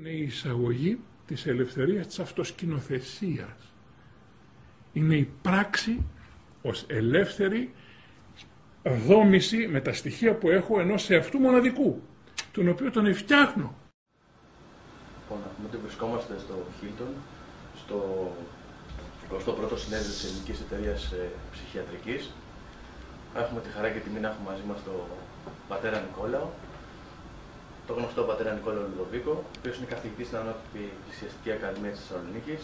Είναι η εισαγωγή της ελευθερίας της αυτοσκηνοθεσίας. Είναι η πράξη ως ελεύθερη δόμηση με τα στοιχεία που έχω ενός εαυτού μοναδικού, τον οποίο τον φτιάχνω. Λοιπόν, να πούμε ότι βρισκόμαστε στο Χίλτον, στο 21ο συνέδριο της Ελληνικής Εταιρείας Ψυχιατρικής. Έχουμε τη χαρά και τιμή να έχουμε μαζί μας τον πατέρα Νικόλαο, τον γνωστό πατέρα Νικόλαο Λουδοβίκο, ο οποίος είναι καθηγητής στην Ανώτατη Εκκλησιαστική Ακαδημία της Θεσσαλονίκης.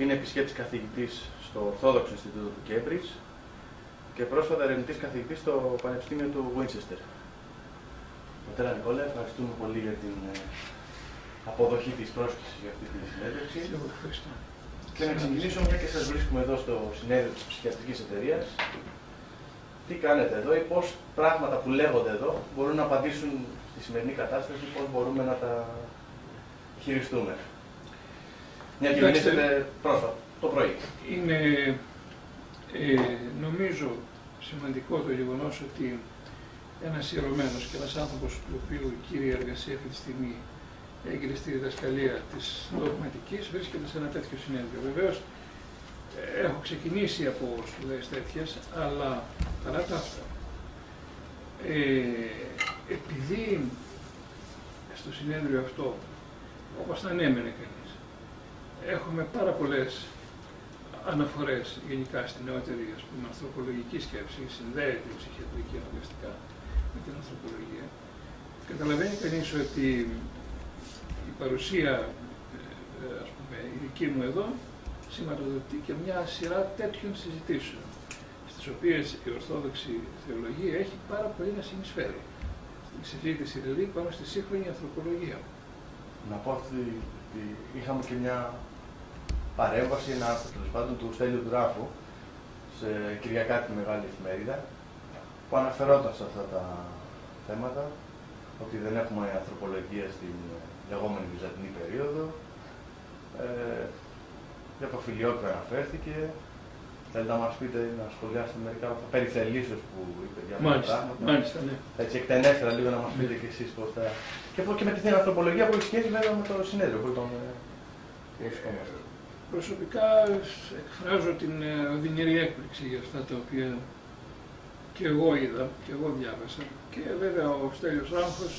Είναι επισκέπτης καθηγητής στο Ορθόδοξο Ινστιτούτο του Κέμπριτ και πρόσφατα ερευνητής καθηγητής στο Πανεπιστήμιο του Γουίντσεστερ. Πατέρα Νικόλαο, ευχαριστούμε πολύ για την αποδοχή της πρόσκλησης για αυτή τη συνέντευξη. Και να ξεκινήσουμε, μια και σας βρίσκουμε εδώ στο συνέδριο της Ψυχιατρικής Εταιρείας. Τι κάνετε εδώ ή πώς πράγματα που λέγονται εδώ μπορούν να απαντήσουν στη σημερινή κατάσταση, πώς μπορούμε να τα χειριστούμε. Μια και μιλήσετε πρόσφατα, το πρωί. Είναι νομίζω σημαντικό το γεγονός ότι ένας ιερωμένος και ένας άνθρωπος του οποίου η κύρια εργασία αυτή τη στιγμή έγινε στη διδασκαλία της δογματικής βρίσκεται σε ένα τέτοιο συνέδριο. Βεβαίως, έχω ξεκινήσει από σπουδές τέτοιες, αλλά παρά τα αυτά, επειδή στο συνέδριο αυτό, όπως θα ανέμενε κανείς, έχουμε πάρα πολλές αναφορές γενικά στην νεότερη, ας πούμε, ανθρωπολογική σκέψη, συνδέεται η ψυχιατρική αναγκαστικά με την ανθρωπολογία, καταλαβαίνει κανείς ότι η παρουσία, ας πούμε, η δική μου εδώ, σηματοδοτεί και μια σειρά τέτοιων συζητήσεων, στις οποίες η Ορθόδοξη Θεολογία έχει πάρα πολύ να συνεισφέρει. Στην συζήτηση δηλαδή πάνω στη σύγχρονη ανθρωπολογία. Να πω ότι είχαμε και μια παρέμβαση, ένα άρθρο τέλος πάντων του Στέλιου του Ράμφου, σε Κυριακάτη τη Μεγάλη Εφημερίδα, που αναφερόταν σε αυτά τα θέματα, ότι δεν έχουμε ανθρωπολογία στην λεγόμενη βυζαντινή περίοδο. Για το Φιλιόπτρα αναφέρθηκε. Θέλετε να μας πείτε, να σχολιάσετε μερικά από τα περιθελήσεως που είπε για αυτά τα πράγματα. Μάλιστα, ναι. Έτσι εκτενέστερα λίγο να μας πείτε κι εσείς πώς τα... Και με την ανθρωπολογία που έχει σχέση βέβαια με το συνέδριο που είπαμε. Προσωπικά εκφράζω την οδυνηρή έκπληξη για αυτά τα οποία και εγώ είδα και εγώ διάβασα. Και βέβαια ο Στέλιος Ράμφος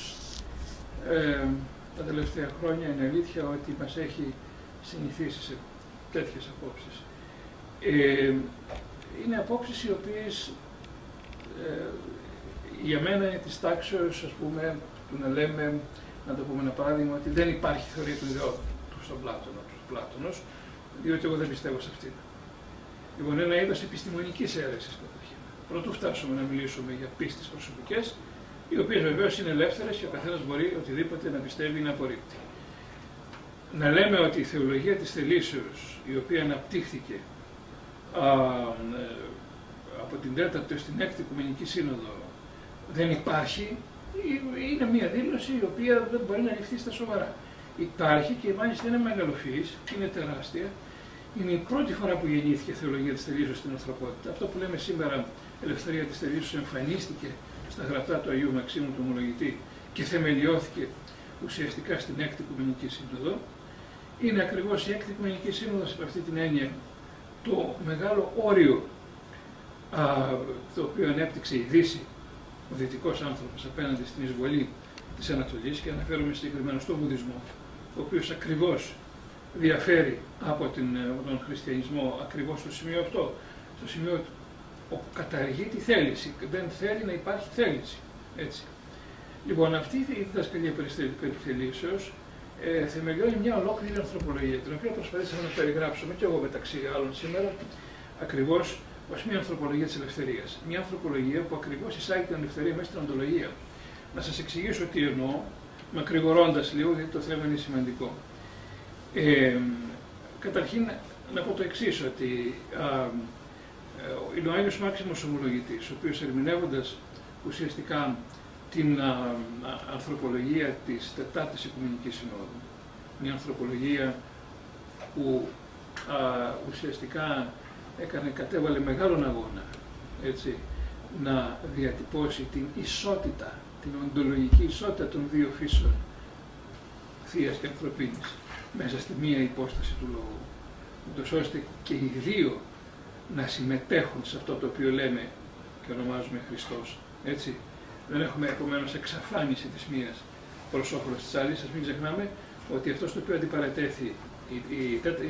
τα τελευταία χρόνια είναι αλήθεια ότι μας έχει συνηθίσει σε τέτοιες απόψεις. Είναι απόψεις οι οποίες για μένα είναι της τάξεως, ας πούμε, του να λέμε, να το πούμε ένα παράδειγμα, ότι δεν υπάρχει θεωρία του ιδεότου στον Πλάτωνα, του Πλάτωνος, διότι εγώ δεν πιστεύω σε αυτήν. Λοιπόν, ένα είδος επιστημονικής αίρεσης καταρχήν. Πρωτού φτάσουμε να μιλήσουμε για πίστες προσωπικές, οι οποίες βεβαίως είναι ελεύθερες και ο καθένας μπορεί οτιδήποτε να πιστεύει ή να απορρίπτει. Να λέμε ότι η θεολογία της θελήσεως, η οποία αναπτύχθηκε από την 4η στην 6η Οικουμενική Σύνοδο, δεν υπάρχει, είναι μια δήλωση η οποία δεν μπορεί να ληφθεί στα σοβαρά. Υπάρχει και μάλιστα είναι μεγαλοφυής, είναι τεράστια. Είναι η πρώτη φορά που γεννήθηκε η θεολογία της θελήσεως στην ανθρωπότητα. Αυτό που λέμε σήμερα ελευθερία της θελήσεως εμφανίστηκε στα γραπτά του Αγίου Μαξίμου του Ομολογητή και θεμελιώθηκε ουσιαστικά στην 6η Οικουμενική Σύνοδο. Είναι ακριβώς η 6η Οικουμενική Σύνοδος από αυτή την έννοια το μεγάλο όριο το οποίο ανέπτυξε η Δύση, ο δυτικός άνθρωπος απέναντι στην εισβολή της Ανατολής και αναφέρομαι συγκεκριμένα στον Βουδισμό, ο οποίος ακριβώς διαφέρει από τον χριστιανισμό ακριβώς στο σημείο αυτό, στο σημείο όπου καταργεί τη θέληση, δεν θέλει να υπάρχει θέληση. Έτσι. Λοιπόν, αυτή η διδασκαλία περιφελήσεως θεμελιώνει μια ολόκληρη ανθρωπολογία, την οποία προσπαθήσαμε να περιγράψουμε και εγώ μεταξύ άλλων σήμερα, ακριβώς ως μια ανθρωπολογία της ελευθερίας. Μια ανθρωπολογία που ακριβώς εισάγει την ελευθερία μέσα στην οντολογία. Να σας εξηγήσω τι εννοώ, μακρηγορώντας λίγο, γιατί το θέμα είναι σημαντικό. Καταρχήν, να πω το εξής, ότι ο Άγιος Μάξιμος Ομολογητής, ο οποίος ερμηνεύοντας ουσιαστικά την ανθρωπολογία της 4ης Οικουμενικής Συνόδου. Μια ανθρωπολογία που ουσιαστικά κατέβαλε μεγάλον αγώνα, έτσι, να διατυπώσει την ισότητα, την οντολογική ισότητα των δύο φύσεων, θείας και ανθρωπίνης μέσα στη μία υπόσταση του λόγου, ούτως ώστε και οι δύο να συμμετέχουν σε αυτό το οποίο λέμε και ονομάζουμε Χριστός. Έτσι, δεν έχουμε επομένως εξαφάνιση της μίας προς όφελος της άλλης. Σας μην ξεχνάμε ότι αυτό το οποίο αντιπαρατέθη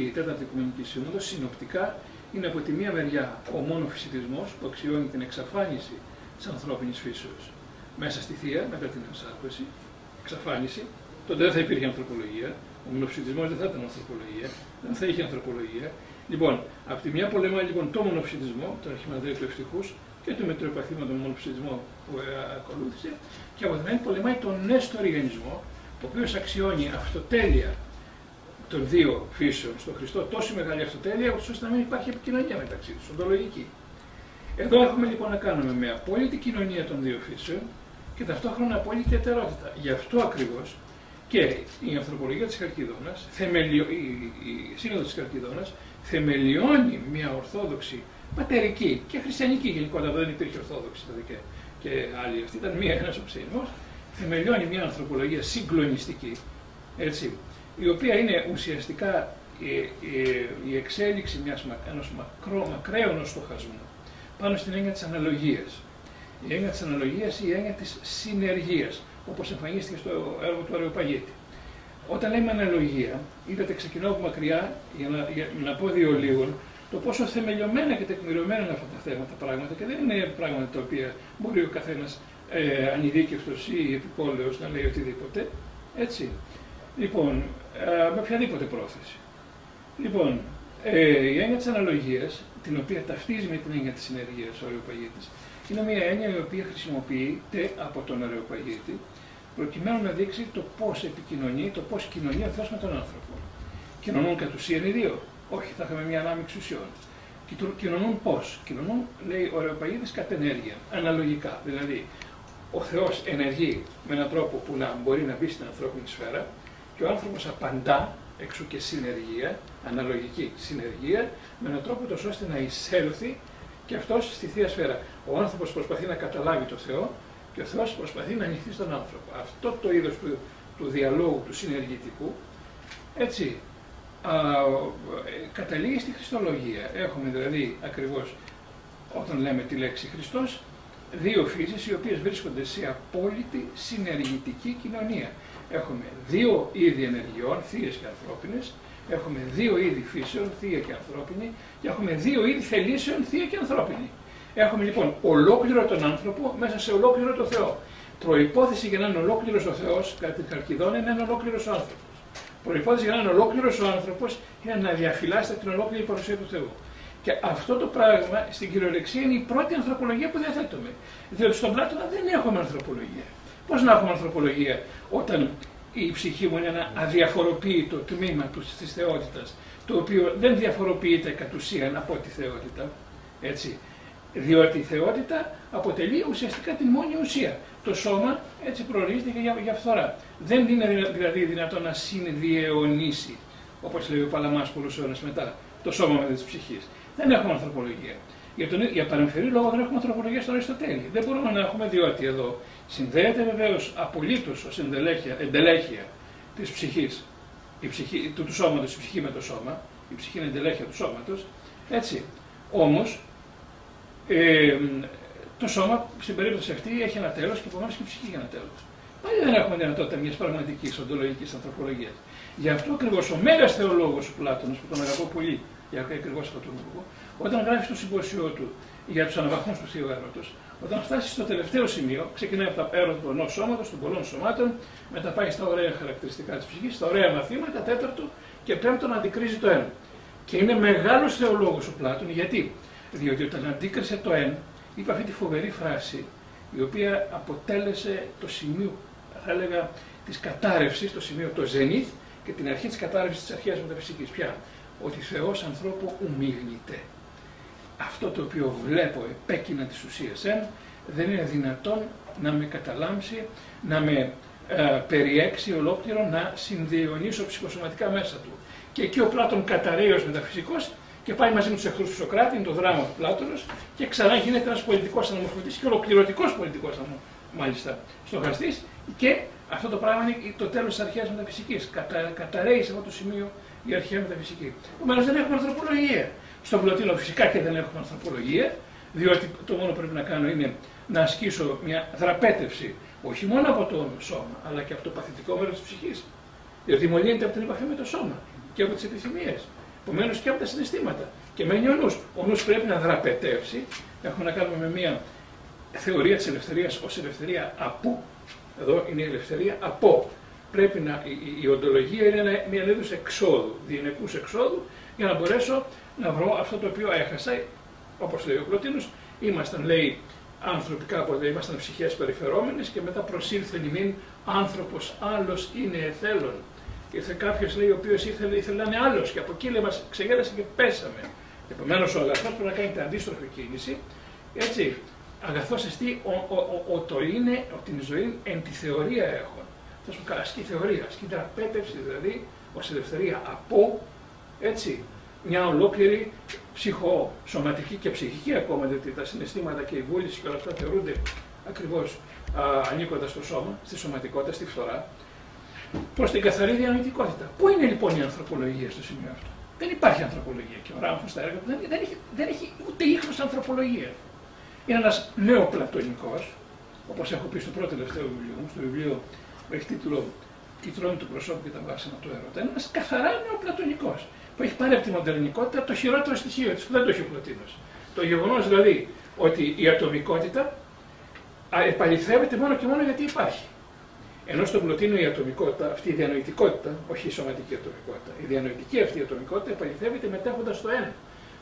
η Τέταρτη Οικουμενική Σύνοδος συνοπτικά είναι από τη μία μεριά ο μονοφυσιτισμός που αξιώνει την εξαφάνιση της ανθρώπινης φύσεως μέσα στη Θεία, μετά την ενσάρκωση, εξαφάνιση, τότε δεν θα υπήρχε ανθρωπολογία. Ο μονοφυσιτισμός δεν θα ήταν ανθρωπολογία, δεν θα είχε ανθρωπολογία. Λοιπόν, από τη μία πολεμάει λοιπόν το μονοφυσιτισμό, τον αρχιμανδρίτη του ευτυχούς και το μετριοπαθήμα τον μονοφυσιτισμό που ακολούθησε, και από την άλλη πολεμάει τον έστω ρηγενισμό, ο οποίος αξιώνει αυτοτέλεια των δύο φύσεων στον Χριστό, τόσο μεγάλη αυτοτέλεια, ώστε να μην υπάρχει επικοινωνία μεταξύ τους, οντολογική. Εδώ έχουμε λοιπόν να κάνουμε με απόλυτη κοινωνία των δύο φύσεων και ταυτόχρονα απόλυτη ετερότητα. Γι' αυτό ακριβώς και η ανθρωπολογία της Χαλκηδόνας, η σύνοδος της Χαλκηδόνας, θεμελιώνει μια ορθόδοξη πατερική και χριστιανική γενικότητα. Δεν υπήρχε ορθόδοξη τότε και άλλη. Αυτή ήταν ένας οψεϊνός. Θεμελιώνει μια ανθρωπολογία συγκλονιστική, έτσι, η οποία είναι ουσιαστικά η εξέλιξη ενός μακραίωνος στοχασμού πάνω στην έννοια της αναλογίας. Η έννοια της αναλογίας ή η έννοια της συνεργίας, όπως εμφανίστηκε στο έργο του Αριοπαγίτη. Όταν λέμε αναλογία, είδατε, ξεκινώ από μακριά για να πω δύο λίγων το πόσο θεμελιωμένα και τεκμηριωμένα είναι αυτά τα θέματα πράγματα και δεν είναι πράγματα τα οποία μπορεί ο καθένας ανειδίκευτος ή επικόλαιος να λέει οτιδήποτε, έτσι. Λοιπόν, με οποιαδήποτε πρόθεση. Λοιπόν, η έννοια της αναλογίας, την οποία ταυτίζει με την έννοια της συνεργίας ο Αριοπαγίτης, είναι μια έννοια η οποία χρησιμοποιείται από τον Αριοπαγίτη προκειμένου να δείξει το πώς επικοινωνεί, το πώς κοινωνεί ο Θεός με τον άνθρωπο. Κοινωνούν κατ' ουσίαν οι δύο. Όχι, θα είχαμε μια ανάμειξη ουσιών. Κοινωνούν πώς. Κοινωνούν, λέει ο Αριοπαγίτης, κατ' ενέργεια, αναλογικά. Δηλαδή, ο Θεός ενεργεί με έναν τρόπο που να μπορεί να μπει στην ανθρώπινη σφαίρα και ο άνθρωπος απαντά, εξού και συνεργία, αναλογική συνεργία, με έναν τρόπο τόσο ώστε να εισέλθει και αυτός στη θεία σφαίρα. Ο άνθρωπος προσπαθεί να καταλάβει τον Θεό και ο Θεός προσπαθεί να ανοιχθεί στον άνθρωπο. Αυτό το είδος του διαλόγου, του συνεργητικού, έτσι, καταλήγει στη χριστολογία. Έχουμε δηλαδή ακριβώς, όταν λέμε τη λέξη Χριστός, δύο φύσεις οι οποίες βρίσκονται σε απόλυτη συνεργητική κοινωνία. Έχουμε δύο είδη ενεργειών, θείες και ανθρώπινες, έχουμε δύο είδη φύσεων, θεία και ανθρώπινη, και έχουμε δύο είδη θελήσεων, θεία και ανθρώπινη. Έχουμε λοιπόν ολόκληρο τον άνθρωπο μέσα σε ολόκληρο το Θεό. Προϋπόθεση για να είναι ολόκληρος ο Θεός, κατά την Χαλκηδόνα, είναι ένα ολόκληρος ο άνθρωπος. Προϋπόθεση για να είναι ολόκληρος ο άνθρωπος είναι να διαφυλάσσεται την ολόκληρη παρουσία του Θεού. Και αυτό το πράγμα στην κυριολεξία είναι η πρώτη ανθρωπολογία που διαθέτουμε. Διότι στον Πλάτωνα δεν έχουμε ανθρωπολογία. Πώς να έχουμε ανθρωπολογία όταν η ψυχή μου είναι ένα αδιαφοροποίητο τμήμα της θεότητας, το οποίο δεν διαφοροποιείται κατ' ουσίαν από τη θεότητα, έτσι. Διότι η θεότητα αποτελεί ουσιαστικά την μόνη ουσία. Το σώμα έτσι προορίζεται και για φθορά. Δεν είναι δηλαδή δυνατόν να συνδιαιωνίσει, όπως λέει ο Παλαμάς πολλούς αιώνες μετά, το σώμα με της ψυχής. Δεν έχουμε ανθρωπολογία. Για παρεμφερή λόγο δεν έχουμε ανθρωπολογία στον Αριστοτέλη. Δεν μπορούμε να έχουμε, διότι εδώ συνδέεται βεβαίως απολύτως ως εντελέχεια της ψυχής, του σώματος, η ψυχή με το σώμα. Η ψυχή είναι εντελέχεια του σώματος. Έτσι. Όμως, το σώμα στην περίπτωση αυτή έχει ένα τέλος και επομένως και η ψυχή έχει ένα τέλος. Πάλι δεν έχουμε δυνατότητα μιας πραγματικής οντολογικής ανθρωπολογίας. Γι' αυτό ακριβώς ο μέγας θεολόγος ο Πλάτωνος, που τον αγαπώ πολύ, για ακριβώς αυτόν τον λόγο, όταν γράφει στο συμπόσιό του για τους αναβαθμούς του θείου έρωτος, όταν φτάσει στο τελευταίο σημείο, ξεκινάει από τα έρωτα του ενός σώματος, των πολλών σωμάτων, μετά πάει στα ωραία χαρακτηριστικά της ψυχής, στα ωραία μαθήματα, τέταρτο και πέμπτο να αντικρίζει το ένα. Και είναι μεγάλος θεολόγος ο Πλάτων, γιατί? Διότι όταν αντίκρισε το εν, είπε αυτή τη φοβερή φράση, η οποία αποτέλεσε το σημείο, θα έλεγα, της κατάρρευσης, το σημείο, το ζενίθ και την αρχή της κατάρρευσης της αρχαίας μεταφυσικής. Πια, ότι Θεός ανθρώπου ομίγνηται. Αυτό το οποίο βλέπω επέκεινα της ουσίας εν, δεν είναι δυνατόν να με καταλάμψει, να με περιέξει ολόκληρο, να συνδυονίσω ψυχοσωματικά μέσα του. Και εκεί ο Πλάτων καταραίει ως μεταφυσικός, και πάει μαζί με τους εχθρούς του Σοκράτη, είναι το δράμα του Πλάτωνος, και ξανά γίνεται ένας πολιτικός αναμορφωτής και ολοκληρωτικός πολιτικός, μάλιστα, στοχαστής, και Αυτό το πράγμα είναι το τέλος της αρχαίας μεταφυσικής. Καταραίει σε αυτό το σημείο η αρχαία μεταφυσική. Επομένως δεν έχουμε ανθρωπολογία. Στον Πλωτίνο φυσικά και δεν έχουμε ανθρωπολογία, διότι το μόνο που πρέπει να κάνω είναι να ασκήσω μια δραπέτευση, όχι μόνο από το σώμα, αλλά και από το παθητικό μέρος της ψυχής. Διότι μολύνεται από την επαφή με το σώμα και από τις επιθυμίες. Επομένως και από τα συναισθήματα. Και μένει ο νους. Ο νους πρέπει να δραπετεύσει. Έχουμε να κάνουμε με μια θεωρία της ελευθερίας ως ελευθερία από. Εδώ είναι η ελευθερία από. Πρέπει να, η οντολογία είναι μια είδους εξόδου, διενεκούς εξόδου, για να μπορέσω να βρω αυτό το οποίο έχασα. Όπως λέει ο Πλωτίνος, ήμασταν, λέει, άνθρωποι κάποτε, ήμασταν ψυχές περιφερόμενες και μετά προσήλθεν ημίν άνθρωπος άλλος είναι εθέλων. Ήρθε κάποιος, λέει, ο οποίος ήθελε να είναι άλλος και από εκεί μας ξεγέλασε και πέσαμε. Επομένως ο αγαθός πρέπει να κάνει την αντίστροφη κίνηση, έτσι. Αγαθός εστί, το είναι, την ζωή εν τη θεωρία έχω. Θα σου ασκεί θεωρία, ασκεί τραπέτευση δηλαδή ως ελευθερία από, έτσι, μια ολόκληρη ψυχοσωματική και ψυχική ακόμα, διότι τα συναισθήματα και η βούληση και όλα αυτά θεωρούνται ακριβώς ανήκοντας στο σώμα, στη σωματικότητα, στη φθορά, προς την καθαρή διανοητικότητα. Πού είναι λοιπόν η ανθρωπολογία στο σημείο αυτό? Δεν υπάρχει ανθρωπολογία και ο Ράμφος στα έργα του δεν έχει ούτε ίχνος ανθρωπολογία. Είναι ένας νεοπλατωνικός, όπως έχω πει στο πρώτο τελευταίο βιβλίο μου, στο βιβλίο που έχει τίτλο «Κυτρώνει του προσώπου και τα βάσανα του έρωτα», είναι ένας καθαρά νεοπλατωνικός, που έχει πάρει από τη μοντερνικότητα το χειρότερο στοιχείο της, που δεν το έχει ο Πλωτίνος. Το γεγονός δηλαδή ότι η ατομικότητα επαληθεύεται μόνο και μόνο γιατί υπάρχει. Ενώ στον Πλωτίνο η ατομικότητα, αυτή η διανοητικότητα, όχι η σωματική ατομικότητα, η διανοητική αυτή ατομικότητα επαληθεύεται μετέχοντας στο ένα.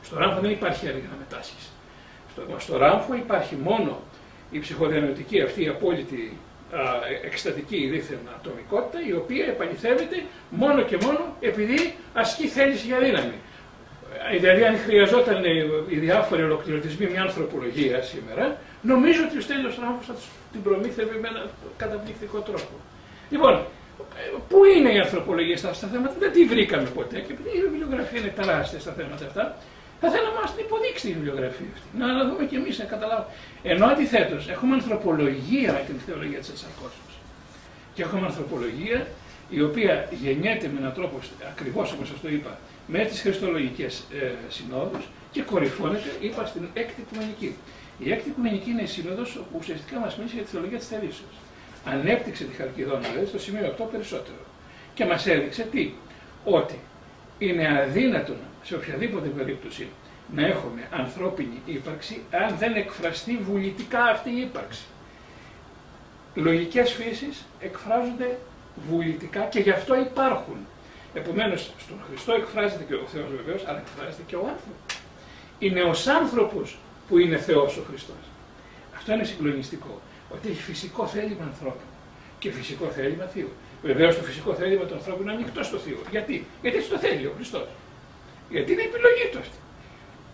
Στον Ράμφο δεν υπάρχει έργα να μετάσχεις. Στο Ράμφο υπάρχει μόνο η ψυχοδιανοητική αυτή η απόλυτη εκστατική δίθεν ατομικότητα, η οποία επαληθεύεται μόνο και μόνο επειδή ασκεί θέληση για δύναμη. Δηλαδή, αν χρειαζόταν οι διάφοροι ολοκληρωτισμοί μια ανθρωπολογία σήμερα, νομίζω ότι ο Στέλιος Ράμφος θα την προμήθευε με έναν καταπληκτικό τρόπο. Λοιπόν, πού είναι η ανθρωπολογία στα θέματα? Δεν τη βρήκαμε ποτέ και επειδή η βιβλιογραφία είναι τεράστια στα θέματα αυτά. Θα θέλαμε να μας την υποδείξει η βιβλιογραφία αυτή, να δούμε κι εμείς, να καταλάβουμε. Ενώ αντιθέτως έχουμε ανθρωπολογία με την θεολογία της ενσαρκώσεως. Και έχουμε ανθρωπολογία η οποία γεννιέται με έναν τρόπο, ακριβώς όπως σας το είπα, με τις χριστολογικές συνόδους και κορυφώνεται, είπα, στην Έκτη Οικουμενική. Η Έκτη Οικουμενική είναι η σύνοδος που ουσιαστικά μας μίλησε για τη θεολογία της θελήσεως. Ανέπτυξε τη Χαλκηδόνα, δηλαδή, στο σημείο αυτό περισσότερο. Και μας έδειξε τι? Ότι είναι αδύνατον σε οποιαδήποτε περίπτωση να έχουμε ανθρώπινη ύπαρξη αν δεν εκφραστεί βουλητικά αυτή η ύπαρξη. Λογικές φύσεις εκφράζονται βουλητικά και γι' αυτό υπάρχουν. Επομένως, στον Χριστό εκφράζεται και ο Θεός βεβαίως, αλλά εκφράζεται και ο άνθρωπος. Είναι ως άνθρωπος που είναι Θεός ο Χριστός. Αυτό είναι συγκλονιστικό, ότι έχει φυσικό θέλημα ανθρώπινο και φυσικό θέλημα θείου. Βεβαίως το φυσικό θέλημα του ανθρώπου είναι ανοιχτό στο θείο. Γιατί? Γιατί έτσι το θέλει ο Χριστός. Γιατί είναι η επιλογή του αυτή.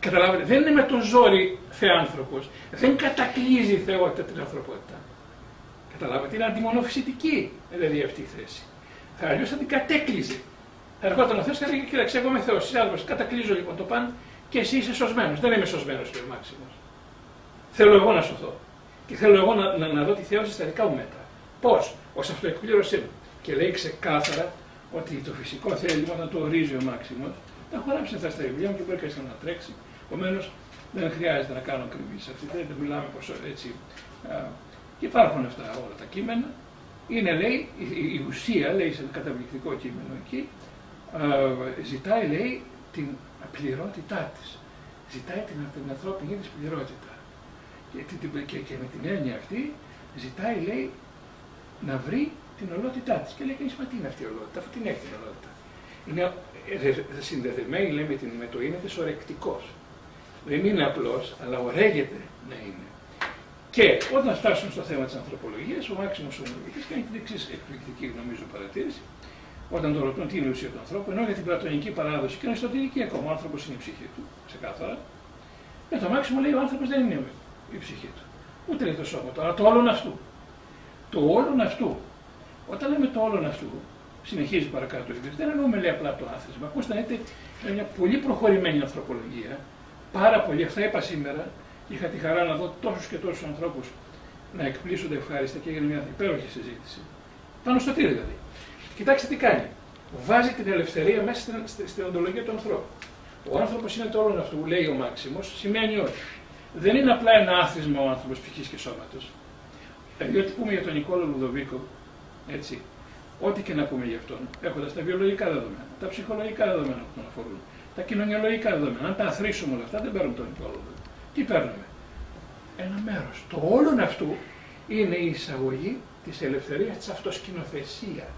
Καταλάβετε, δεν είναι με τον ζόρι θεάνθρωπος. Δεν κατακλείζει η θεότητα την ανθρωπότητα. Καταλάβετε, είναι αντιμονοφυσιτική δηλαδή αυτή η θέση. Θα αλλιώς θα την κατέκλυζε. Θα ερχόταν ο Θεός και έλεγε: «Κοίταξε, εγώ είμαι Θεός, εσύ άνθρωπος. Κατακλείζω λοιπόν το παν και εσύ είσαι σωσμένος». Δεν είμαι σωσμένος, λέει ο Μάξιμος. Θέλω εγώ να σωθώ. Και θέλω εγώ να δω τη θεότητα στα δικά μου μέτρα. Πώς? Ως αυτοεκπλήρωσή μου. Και λέει ξεκάθαρα ότι το φυσικό θέλημα, να το ορίζει ο Μάξιμος, τα χωράψει αυτά στα βιβλία μου και μπορεί κανείς να τρέξει. Επομένως, δεν χρειάζεται να κάνω ακριβείς αυτή. Δεν μιλάμε πόσο έτσι. Και υπάρχουν αυτά όλα τα κείμενα. Είναι, λέει, η ουσία, λέει, σε ένα καταπληκτικό κείμενο εκεί, ζητάει, λέει, την πληρότητά της. Ζητάει την ανθρώπινη της πληρότητα. Και με την έννοια αυτή, ζητάει, λέει, να βρει την ολότητά της. Και λέει κανείς, μα τι είναι αυτή η ολότητα, αυτή την έχει την ολότητα. Είναι συνδεδεμένη, λέμε, με το είναι της ορεκτικός. Δεν είναι απλός, αλλά ορέγεται να είναι. Και όταν φτάσουμε στο θέμα της ανθρωπολογίας, ο Μάξιμος Ομολογητής κάνει την εξής εκπληκτική, νομίζω, παρατήρηση. Όταν τον ρωτούν τι είναι η ουσία του ανθρώπου, ενώ για την πλατωνική παράδοση και αριστοτελική ακόμα, ο άνθρωπος είναι η ψυχή του, ξεκάθαρα. Για τον Μάξιμο λέει: ο άνθρωπος δεν είναι η ψυχή του. Ούτε λέει το σώμα του, αλλά το όλον αυτού. Το όλον αυτού. Όταν λέμε το όλον αυτού, συνεχίζει παρακάτω, δεν εννοούμε, λέει, απλά το άθροισμα. Ακούστε, είναι μια πολύ προχωρημένη ανθρωπολογία, πάρα πολύ. Αυτά είπα σήμερα, είχα τη χαρά να δω τόσους και τόσους ανθρώπους να εκπλήσονται ευχάριστα και έγινε μια υπέροχη συζήτηση. Πάνω στο τύρι δηλαδή. Κοιτάξτε τι κάνει. Βάζει την ελευθερία μέσα στην οντολογία του ανθρώπου. Ο άνθρωπος είναι το όλον αυτό που λέει ο Μάξιμος, σημαίνει όχι. Δεν είναι απλά ένα άθισμα ο άνθρωπος ψυχής και σώματος. Διότι πούμε για τον Νικόλαο Λουδοβίκο, έτσι, ό,τι και να πούμε για αυτόν, έχοντας τα βιολογικά δεδομένα, τα ψυχολογικά δεδομένα που τον αφορούν, τα κοινωνιολογικά δεδομένα, αν τα αθροίσουμε όλα αυτά, δεν παίρνουμε τον Νικόλαο. Τι παίρνουμε? Ένα μέρος. Το όλον αυτού είναι η εισαγωγή της ελευθερίας της αυτοσκηνοθεσίας.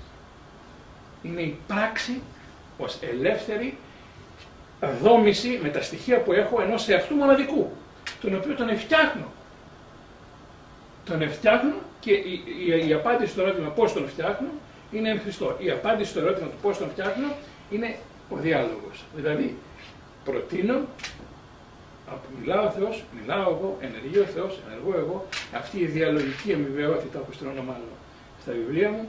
Είναι η πράξη ως ελεύθερη δόμηση με τα στοιχεία που έχω ενός εαυτού μοναδικού, τον οποίο τον εφτιάχνω. Τον εφτιάχνω και η απάντηση στο ερώτημα πώς τον φτιάχνω είναι εμφιστό. Η απάντηση στο ερώτημα του πώς τον φτιάχνω είναι ο διάλογος. Δηλαδή, προτείνω, μιλάω ο Θεός, μιλάω εγώ, ενεργεί ο Θεός, ενεργώ εγώ, αυτή η διαλογική αμοιβαιότητα που στρώνω στα βιβλία μου.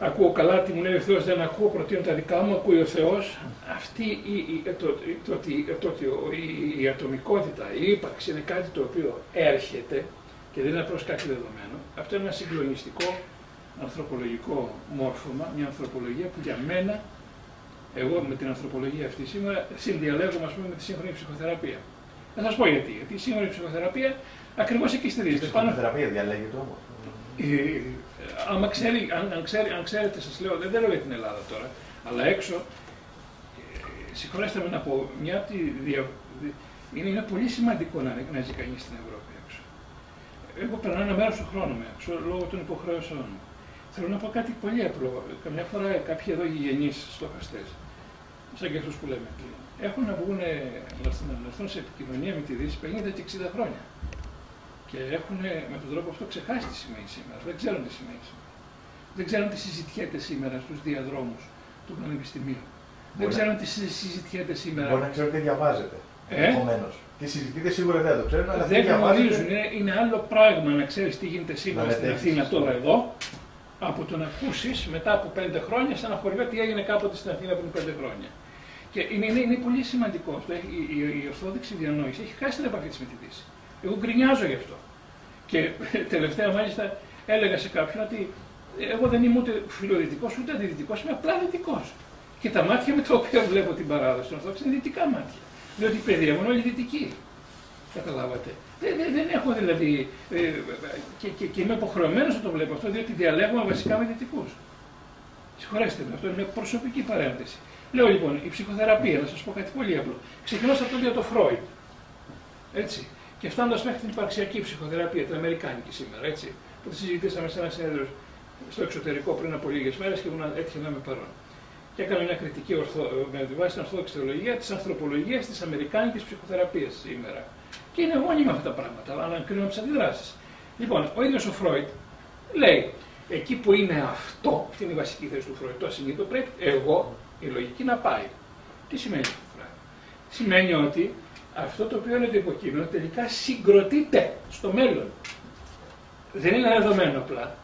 Ακούω καλά τι μου λέει ο Θεός, δεν ακούω, προτείνω τα δικά μου, ακούει ο Θεός. Αυτή η ατομικότητα, η ύπαρξη είναι κάτι το οποίο έρχεται και δεν είναι απλώς κάτι δεδομένο. Αυτό είναι ένα συγκλονιστικό ανθρωπολογικό μόρφωμα, μια ανθρωπολογία που για μένα, εγώ με την ανθρωπολογία αυτή σήμερα, συνδιαλέγομαι ας πούμε με τη σύγχρονη ψυχοθεραπεία. Να σας πω γιατί. Γιατί η σύγχρονη ψυχοθεραπεία ακριβώς εκεί στηρίζεται. Η ψυχοθεραπεία διαλέγεται όμως. Αν ξέρετε, σας λέω, δεν λέω για την Ελλάδα τώρα, αλλά έξω, συγχωρέστε με να πω, είναι πολύ σημαντικό να ζει κανείς στην Ευρώπη έξω. Εγώ περνάω ένα μέρος του χρόνου με έξω, λόγω των υποχρεώσεών μου. Θέλω να πω κάτι πολύ απλό. Καμιά φορά κάποιοι εδώ γηγενείς στόχαστες, σαν και αυτούς που λέμε, έχουν να βγουν να έρθουν σε επικοινωνία με τη Δύση 50 και 60 χρόνια. Και έχουν με τον τρόπο αυτό ξεχάσει τι σημαίνει σήμερα. Δεν ξέρουν τι σημαίνει σήμερα. Δεν ξέρουν τι συζητιέται σήμερα στους διαδρόμους του Πανεπιστημίου. Δεν ξέρουν τι συζητιέται σήμερα. Μπορεί να ξέρουν τι διαβάζετε. Επομένως. Τι συζητείτε σίγουρα δεν το ξέρουν, αλλά δεν γνωρίζουν. Είναι άλλο πράγμα να ξέρει τι γίνεται σήμερα στην Αθήνα τώρα εδώ, από το να ακούσει μετά από 5 χρόνια σε ένα χωριό τι έγινε κάποτε στην Αθήνα πριν 5 χρόνια. Και είναι πολύ σημαντικό αυτό. Η ορθόδοξη διανόηση έχει χάσει την επαφή τη με τη Δύση. Εγώ γκρινιάζω γι' αυτό. Και τελευταία μάλιστα έλεγα σε κάποιον ότι εγώ δεν είμαι ούτε φιλοδυτικός ούτε αντιδυτικός, είμαι απλά δυτικός. Και τα μάτια με τα οποία βλέπω την παράδοση των Ορθόδοξων είναι δυτικά μάτια. Διότι παιδεύουν όλοι δυτικοί. Καταλάβατε. Δεν έχω δηλαδή. Και είμαι υποχρεωμένος να το βλέπω αυτό, διότι διαλέγουμε βασικά με δυτικούς. Συγχωρέστε με, αυτό είναι μια προσωπική παρένθεση. Λέω λοιπόν, η ψυχοθεραπεία, να σας πω κάτι πολύ απλό. Ξεκινώντας από το Φρόιντ. Έτσι. Και φτάνοντας μέχρι την υπαρξιακή ψυχοθεραπεία, την αμερικάνικη σήμερα, έτσι, που τη συζητήσαμε σε ένα συνέδριο στο εξωτερικό πριν από λίγες μέρες και έτυχε να είμαι παρόν. Και έκανα μια κριτική με βάση την ορθόδοξη θεολογία της ανθρωπολογίας της αμερικάνικης ψυχοθεραπείας σήμερα. Και είναι μόνιμα αυτά τα πράγματα, αλλά ανακρίνουμε τις αντιδράσεις. Λοιπόν, ο ίδιος ο Φρόιντ λέει, εκεί που είναι αυτό, αυτή είναι η βασική θέση του Φρόιντ, το ασυνείδητο, πρέπει εγώ, η λογική να πάει. Τι σημαίνει αυτό το πράγμα? Σημαίνει ότι αυτό το οποίο είναι το υποκείμενο τελικά συγκροτείται στο μέλλον. Δεν είναι δεδομένο απλά.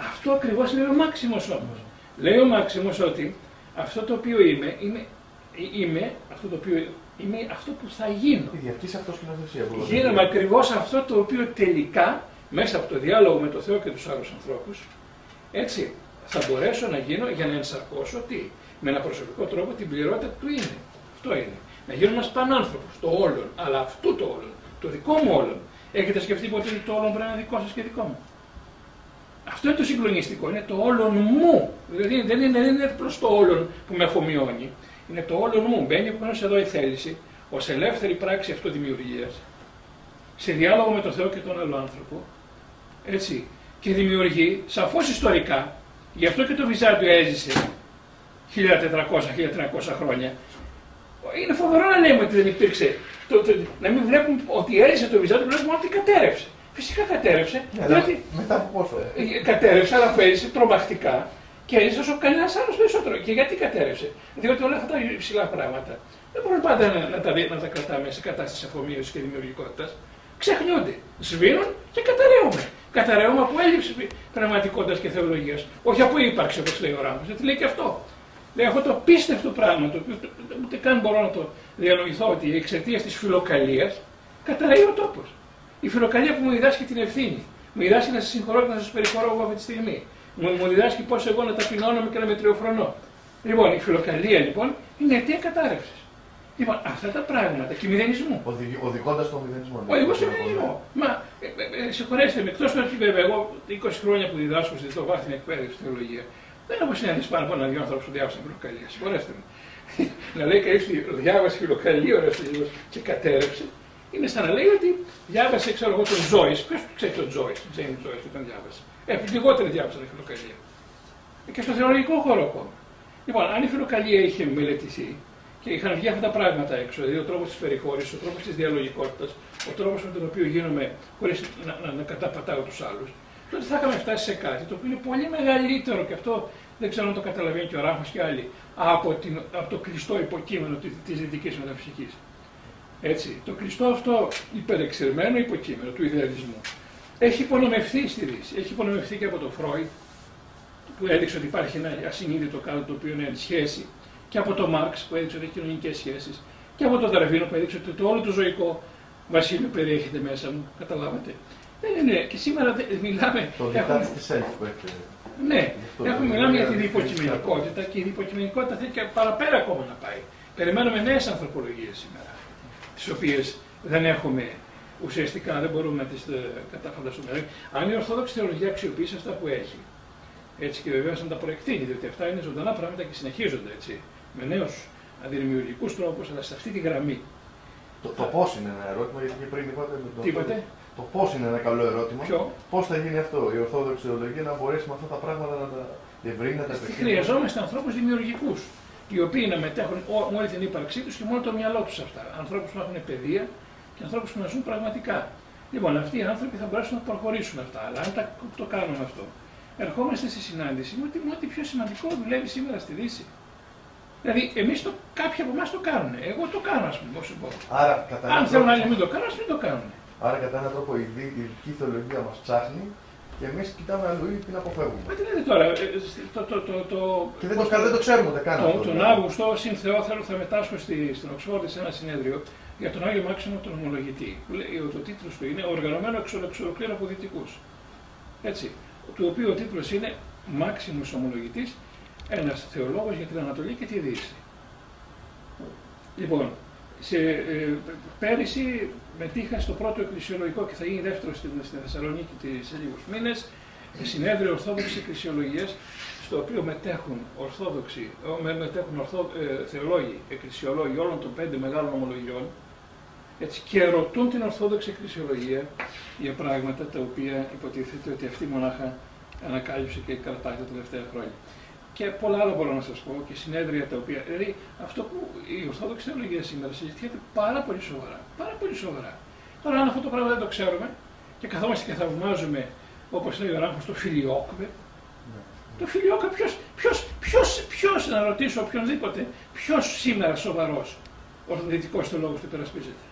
Αυτό ακριβώς λέει ο Μάξιμος όμως. Λέει ο Μάξιμος ότι αυτό το οποίο είμαι, αυτό το οποίο είμαι, αυτό που θα γίνω. Γίνομαι ακριβώς αυτό το οποίο τελικά, μέσα από το διάλογο με τον Θεό και τους άλλους ανθρώπους, έτσι, θα μπορέσω να γίνω για να ενσαρκώσω τι, με ένα προσωπικό τρόπο την πληρότητα του είναι. Αυτό είναι. Να γίνω ένας πανάνθρωπος, το όλον, αλλά αυτού το όλον, το δικό μου όλον. Έχετε σκεφτεί ποτέ ότι το όλον πρέπει να είναι δικό σας και δικό μου? Αυτό είναι το συγκλονιστικό, είναι το όλον μου. Δηλαδή δεν είναι απλώς το όλον που με αφομοιώνει, είναι το όλον μου. Μπαίνει επομένως εδώ η θέληση, ως ελεύθερη πράξη αυτοδημιουργίας, σε διάλογο με τον Θεό και τον άλλο άνθρωπο, έτσι, και δημιουργεί σαφώς ιστορικά, γι' αυτό και το Βυζάντιο έζησε 1400-1300 χρόνια. Είναι φοβερό να λέμε ότι δεν υπήρξε. Να μην βλέπουμε ότι έζησε το Βυζάντιο, βλέπουμε ότι κατέρευσε. Φυσικά κατέρευσε. Δηλαδή, μετά από πόσο? Κατέρευσε, αλλά έζησε τρομακτικά και έζησε όσο κανένα άλλο περισσότερο. Και γιατί κατέρευσε? Διότι όλα αυτά τα υψηλά πράγματα δεν μπορούμε πάντα να τα κρατάμε σε κατάσταση αφομοίωσης και δημιουργικότητας. Ξεχνιούνται. Σβήνουν και καταραίουμε. Καταραίουμε από έλλειψη πραγματικότητας και θεολογίας. Όχι από ύπαρξη, όπως λέει ο Ράμφος. Γιατί λέει και αυτό. Έχω το απίστευτο πράγμα, το οποίο ούτε καν μπορώ να το διανοηθώ, ότι εξαιτίας της φιλοκαλίας καταραίει ο τόπος. Η φιλοκαλία που μου διδάσκει την ευθύνη, Μου διδάσκει να σας συγχωρώ και να σας περιχωρώ εγώ αυτή τη στιγμή. Μου διδάσκει πώς εγώ να ταπεινώνομαι και να μετριοφρονώ. Λοιπόν, η φιλοκαλία λοιπόν είναι αιτία κατάρρευσης. Λοιπόν, αυτά τα πράγματα και μηδενισμού. Οδηγώντας τον μηδενισμό. Οδηγώντας τον μηδενισμό. Μα συγχωρέστε με, εκτός του ότι βέβαια εγώ 20 χρόνια που διδάσκω στη δευτεροβάθμια εκπαίδευση στην θεολογία, δεν έχω συναντήσει πάνω από έναν δύο ανθρώπους που διάβασαν φιλοκαλία. Συγχωρέστε με. Να λέει κανείς ότι διάβασε φιλοκαλία και κατέρευσε, είναι σαν να λέει ότι διάβασε, ξέρω εγώ, τον Τζόις. Ποιος ξέρει τον Τζόις, τον Τζέιμς Τζόις, τον διάβασε. Λιγότεροι διάβασαν τη φιλοκαλία. Και στο θεολογικό χώρο ακόμα. Λοιπόν, αν η φιλοκαλία είχε μελετηθεί και είχαν βγει αυτά τα πράγματα έξω, δηλαδή ο τρόπος της περιχώρησης, ο τρόπος της διαλογικότητας, ο τρόπος με τον οποίο γίνομαι χωρίς να καταπατάω τους άλλους, τότε θα είχαμε φτάσει σε κάτι το οποίο είναι πολύ μεγαλύτερο και αυτό δεν ξέρω αν το καταλαβαίνει και ο Ράμφος και άλλοι, από το κλειστό υποκείμενο της δυτικής μεταφυσικής. Έτσι, το κλειστό αυτό υπερεξερμένο υποκείμενο του ιδεαλισμού έχει υπονομευθεί στη Δύση, έχει υπονομευθεί και από τον Φρόιντ, που έδειξε ότι υπάρχει ένα ασυνείδητο κάτω το οποίο είναι σχέση, και από τον Μάρξ που έδειξε ότι έχει κοινωνικές σχέσεις, και από τον Δαβίνο που έδειξε ότι όλο το ζωικό βασίλειο περιέχεται μέσα μου. Καταλάβατε. Δεν είναι, και σήμερα μιλάμε. Το διτάρι τη ΕΛΦ που έχει. Ναι, μιλάμε για την υποκειμενικότητα και η υποκειμενικότητα θέλει και παραπέρα ακόμα να πάει. Περιμένουμε νέες ανθρωπολογίες σήμερα, τις οποίες δεν έχουμε. Ουσιαστικά δεν μπορούμε να τις καταφανταστούμε. Αν η Ορθόδοξη θεολογία αξιοποιήσει αυτά που έχει, έτσι και βεβαίως να τα προεκτείνει, διότι αυτά είναι ζωντανά πράγματα και συνεχίζονται έτσι, με νέους αντιδημιουργικούς τρόπους, αλλά σε αυτή τη γραμμή. Το πώς είναι ένα ερώτημα, γιατί και πριν είπατε. Το πώς είναι ένα καλό ερώτημα. Πώς θα γίνει αυτό, η Ορθόδοξη θεολογία να μπορέσει με αυτά τα πράγματα να τα διευρύνει, να τα επεκτείνει. Χρειαζόμαστε ανθρώπους δημιουργικούς, οι οποίοι να μετέχουν όλη την ύπαρξή τους και μόνο το μυαλό τους αυτά. Ανθρώπους που έχουν παιδεία και ανθρώπους που να ζουν πραγματικά. Λοιπόν, αυτοί οι άνθρωποι θα μπορέσουν να προχωρήσουν αυτά, αλλά αν το κάνουμε αυτό. Ερχόμαστε στη συνάντηση με ό,τι πιο σημαντικό δουλεύει σήμερα στη Δύση. Δηλαδή, κάποιοι από εμάς το κάνουν. Εγώ το κάνω, ας πούμε, όσο μπορώ. Άρα, αν θέλουν άλλοι να μην το κάνουν, ας μην το κάνουν. Άρα, κατά έναν τρόπο, η δυτική θεολογία μας ψάχνει και εμείς κοιτάμε αλλού ή την αποφεύγουμε. Μα τι λέτε τώρα. Και δεν το ξέρουμε ούτε καν. Τον Αύγουστο, συν Θεό, θα μετάσχω στην Οξφόρδη σε ένα συνέδριο για τον Άγιο Μάξιμο τον Ομολογητή. Ο τίτλος του είναι Οργανωμένο εξ ολοκλήρου από Δυτικούς. Έτσι. Του οποίου ο τίτλος είναι Μάξιμος Ομολογητής, ένας θεολόγος για την Ανατολή και τη Δύση. Λοιπόν, πέρυσι μετήχα στο πρώτο εκκλησιολογικό και θα γίνει δεύτερο στη Θεσσαλονίκη σε λίγους μήνες, συνέδριο Ορθόδοξης Εκκλησιολογίας, στο οποίο μετέχουν θεολόγοι, εκκλησιολόγοι όλων των 5 μεγάλων ομολογιών, έτσι, και ρωτούν την Ορθόδοξη Εκκλησιολογία για πράγματα τα οποία υποτίθεται ότι αυτή μονάχα ανακάλυψε και κρατάει τα τελευταία χρόνια. Και πολλά άλλα μπορώ να σας πω και συνέδρια τα οποία. Δηλαδή, αυτό που η Ορθόδοξη Θεολογία σήμερα συζητιέται πάρα πολύ σοβαρά. Πάρα πολύ σοβαρά. Τώρα, αν αυτό το πράγμα δεν το ξέρουμε και καθόμαστε και θαυμάζουμε, όπως λέει ο Ράμφος, το φιλιόκβε. Ναι. Το φιλιόκβε, ποιος, να ρωτήσω οποιονδήποτε, ποιος σήμερα σοβαρός ορθοδυτικός θεολόγος το υπερασπίζεται.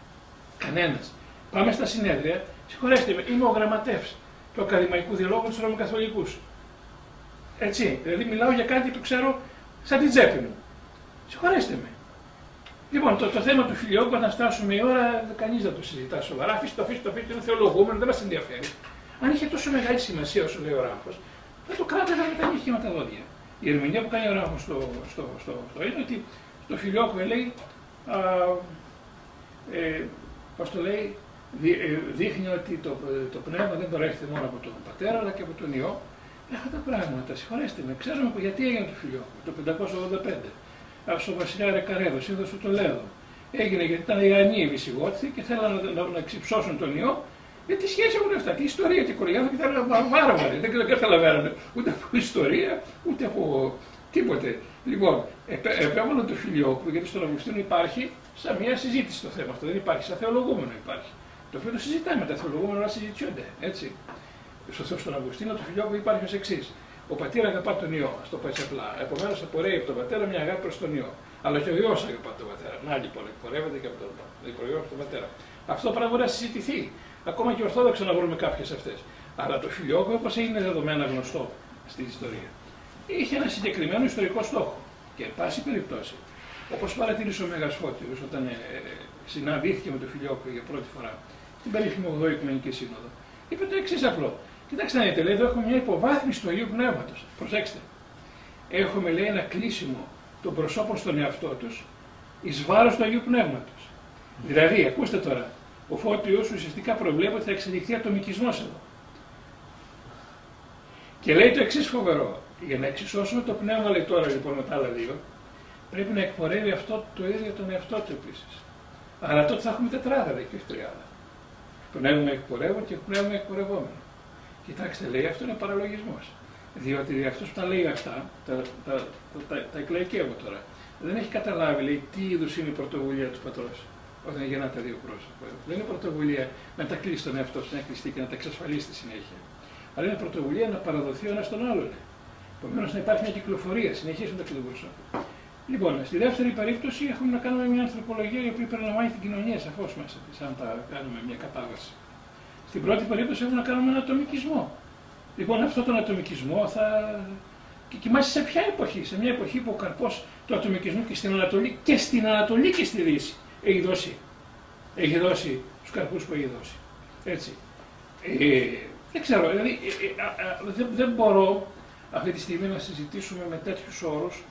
Κανένας. Πάμε στα συνέδρια. Συγχωρέστε με, είμαι ο γραμματεύς του Ακαδημαϊκού Διαλόγου του Ρωμαϊκαθολικού. Έτσι. Δηλαδή, μιλάω για κάτι που ξέρω σαν την τσέπη μου. Συγχωρέστε με. Λοιπόν, το θέμα του φιλιόγκου, όταν φτάσουμε η ώρα, κανείς δεν το συζητά σοβαρά. Αφήστε το, είναι θεολογούμενο, δεν μας ενδιαφέρει. Αν είχε τόσο μεγάλη σημασία όσο λέει ο Ράμφος, θα το κράταγα με τα νύχια με τα δόντια. Η ερμηνεία που κάνει ο Ράμφος στο είναι ότι το φιλιόγκου λέει. Πώς το λέει, δείχνει ότι το πνεύμα δεν προέρχεται μόνο από τον Πατέρα αλλά και από τον Υιό. Αυτά τα πράγματα, συγχωρέστε με, ξέρουμε γιατί έγινε το φιλιόκο, το 585, στο βασιλιά Ρεκαρέδο, σύνδεσμο του Τολέδο. Έγινε γιατί ήταν Ιρανοί οι Βυσιγότοι και θέλαν να ξυψώσουν τον Υιό. Τι σχέση έχουν αυτά, τι ιστορία και κοροϊδεύουν και τα λένε βάρβαροι, δεν καταλαβαίνουν ούτε από ιστορία ούτε από τίποτε. Λοιπόν, επέβαλαν το φιλιόκο γιατί στον Αγουστίνο υπάρχει. Σαν μια συζήτηση το θέμα αυτό, δεν υπάρχει, σαν θεολογούμενο υπάρχει. Το οποίο το συζητάμε, τα θεολογούμενα συζητιούνται, έτσι. Στον Αγουστίνο το φιλιόκο υπάρχει ως εξής. Ο πατήρ αγαπά τον Υιό, α το πω έτσι απλά. Επομένως απορρέει από τον πατέρα μια αγάπη προς τον Υιό. Αλλά και ο Υιός αγαπά τον πατέρα. Να λοιπόν, εκπορεύεται και από τον πατέρα. Αυτό πράγμα μπορεί να συζητηθεί. Ακόμα και ορθόδοξα να βρούμε κάποιες αυτές. Αλλά το φιλιόκο, όπως είναι δεδομένα γνωστό στην ιστορία, είχε ένα συγκεκριμένο ιστορικό στόχο. Και εν πάση περιπτώσει. Όπως παρατήρησε ο Μέγας Φώτιος όταν συναντήθηκε με τον Φιλιόκο για πρώτη φορά, στην περίφημη 8η Οικουμενική Σύνοδο, είπε το εξής απλό. Κοιτάξτε να δείτε, λέει, εδώ έχουμε μια υποβάθμιση του Αγίου Πνεύματος. Προσέξτε. Έχουμε, λέει, ένα κλείσιμο των προσώπων στον εαυτό τους εις βάρος του Αγίου Πνεύματος. Δηλαδή, ακούστε τώρα, ο Φώτιος ουσιαστικά προβλέπει ότι θα εξελιχθεί ατομικισμός εδώ. Και λέει το εξής φοβερό. Για να εξισώσουμε το πνεύμα, λέει τώρα λοιπόν με τα άλλα δύο, πρέπει να εκπορεύει αυτό το ίδιο τον εαυτό του επίσης. Αλλά τότε θα έχουμε τετράδα και όχι τριάδα. Πνεύμα εκπορεύω και πνεύμα εκπορευόμενο. Κοιτάξτε, λέει, αυτό είναι παραλογισμός. Διότι αυτός που τα λέει αυτά, τα εκλαϊκεύω τώρα, δεν έχει καταλάβει, λέει, τι είδους είναι η πρωτοβουλία του πατρός όταν γεννά τα δύο πρόσωπα. Δεν είναι πρωτοβουλία να τα κλείσει τον εαυτό σου, να κλειστεί και να τα εξασφαλίσει στη συνέχεια. Αλλά είναι πρωτοβουλία να παραδοθεί ο ένας τον άλλον. Επομένως να υπάρχει μια κυκλοφορία, συνεχίζει μεταξύ των προσώπων. Λοιπόν, στη δεύτερη περίπτωση έχουμε να κάνουμε μια ανθρωπολογία η οποία περιλαμβάνει την κοινωνία σαφώς μέσα της, αν τα κάνουμε μια κατάβαση. Στην πρώτη περίπτωση έχουμε να κάνουμε έναν ατομικισμό. Λοιπόν, αυτόν τον ατομικισμό θα. Και κοιμάσαι σε ποια εποχή, σε μια εποχή που ο καρπός του ατομικισμού και στην Ανατολή και στη Δύση έχει δώσει. Έχει δώσει τους καρπούς που έχει δώσει. Έτσι. Δεν ξέρω, δηλαδή δεν μπορώ αυτή τη στιγμή να συζητήσουμε με τέτοιους όρους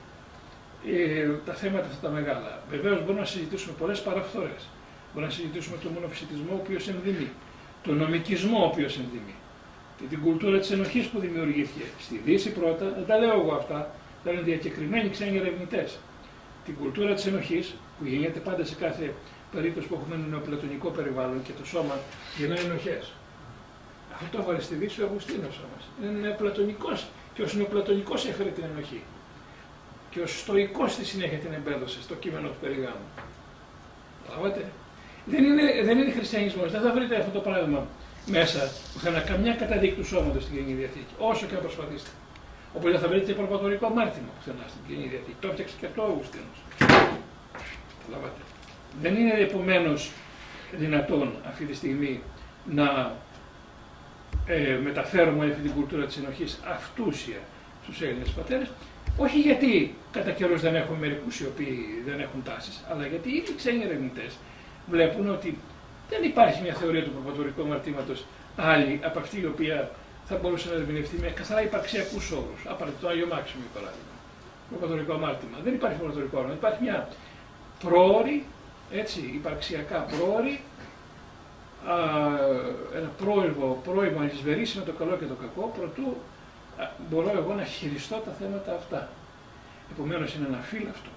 τα θέματα αυτά τα μεγάλα. Βεβαίως μπορούμε να συζητήσουμε πολλές παραφθορές. Μπορούμε να συζητήσουμε τον μονοφυσιτισμό ο οποίος ενδυμεί, τον νομικισμό ο οποίος ενδυμεί, την κουλτούρα της ενοχής που δημιουργήθηκε στη Δύση πρώτα, δεν τα λέω εγώ αυτά, τα λένε διακεκριμένοι ξένοι ερευνητές. Την κουλτούρα της ενοχής που γεννιέται πάντα σε κάθε περίπτωση που έχουμε ένα νεοπλατωνικό περιβάλλον και το σώμα γεννάει ενοχές. Αυτό το έβαλε στη Δύση ο Αγουστίνος όμως. Είναι νεοπλατωνικός και ως νεοπλατωνικός έφερε την ενοχή. Και ως στοικός στη συνέχεια την εμπέδωσε στο κείμενο του περιγάμου. Καταλάβατε. Δεν είναι χριστιανισμός, δεν θα βρείτε αυτό το πράγμα μέσα που θα είναι καμιά καταδίκη του σώματος στην Καινή Διαθήκη, όσο και αν προσπαθήσετε. Οπότε δεν θα βρείτε προπατορικό μάρτυμα πουθενά στην Καινή Διαθήκη. Το έφτιαξε και αυτό ο Αγουστίνος. Καταλάβατε. Δεν είναι επομένως δυνατόν αυτή τη στιγμή να μεταφέρουμε αυτή την κουλτούρα της ενοχής αυτούσια στους Έλληνες πατέρες, όχι γιατί κατά καιρούς δεν έχουμε μερικούς οι οποίοι δεν έχουν τάσεις, αλλά γιατί ήδη οι ξένοι ερευνητές βλέπουν ότι δεν υπάρχει μια θεωρία του προπατορικού αμαρτήματος άλλη από αυτή η οποία θα μπορούσε να ερμηνευτεί με καθαρά υπαρξιακούς όρους. Απαραίτητο το Άγιο Μάξιμο, για παράδειγμα. Προπατορικό αμάρτημα. Δεν υπάρχει προπατορικό αμάρτημα. Υπάρχει μια πρόορη, έτσι, υπαρξιακά πρόορη, ένα πρόημο αλυσβερίσιμο το καλό και το κακό, προτού μπορώ εγώ να χειριστώ τα θέματα αυτά. Επομένως είναι ένα φύλαυτο,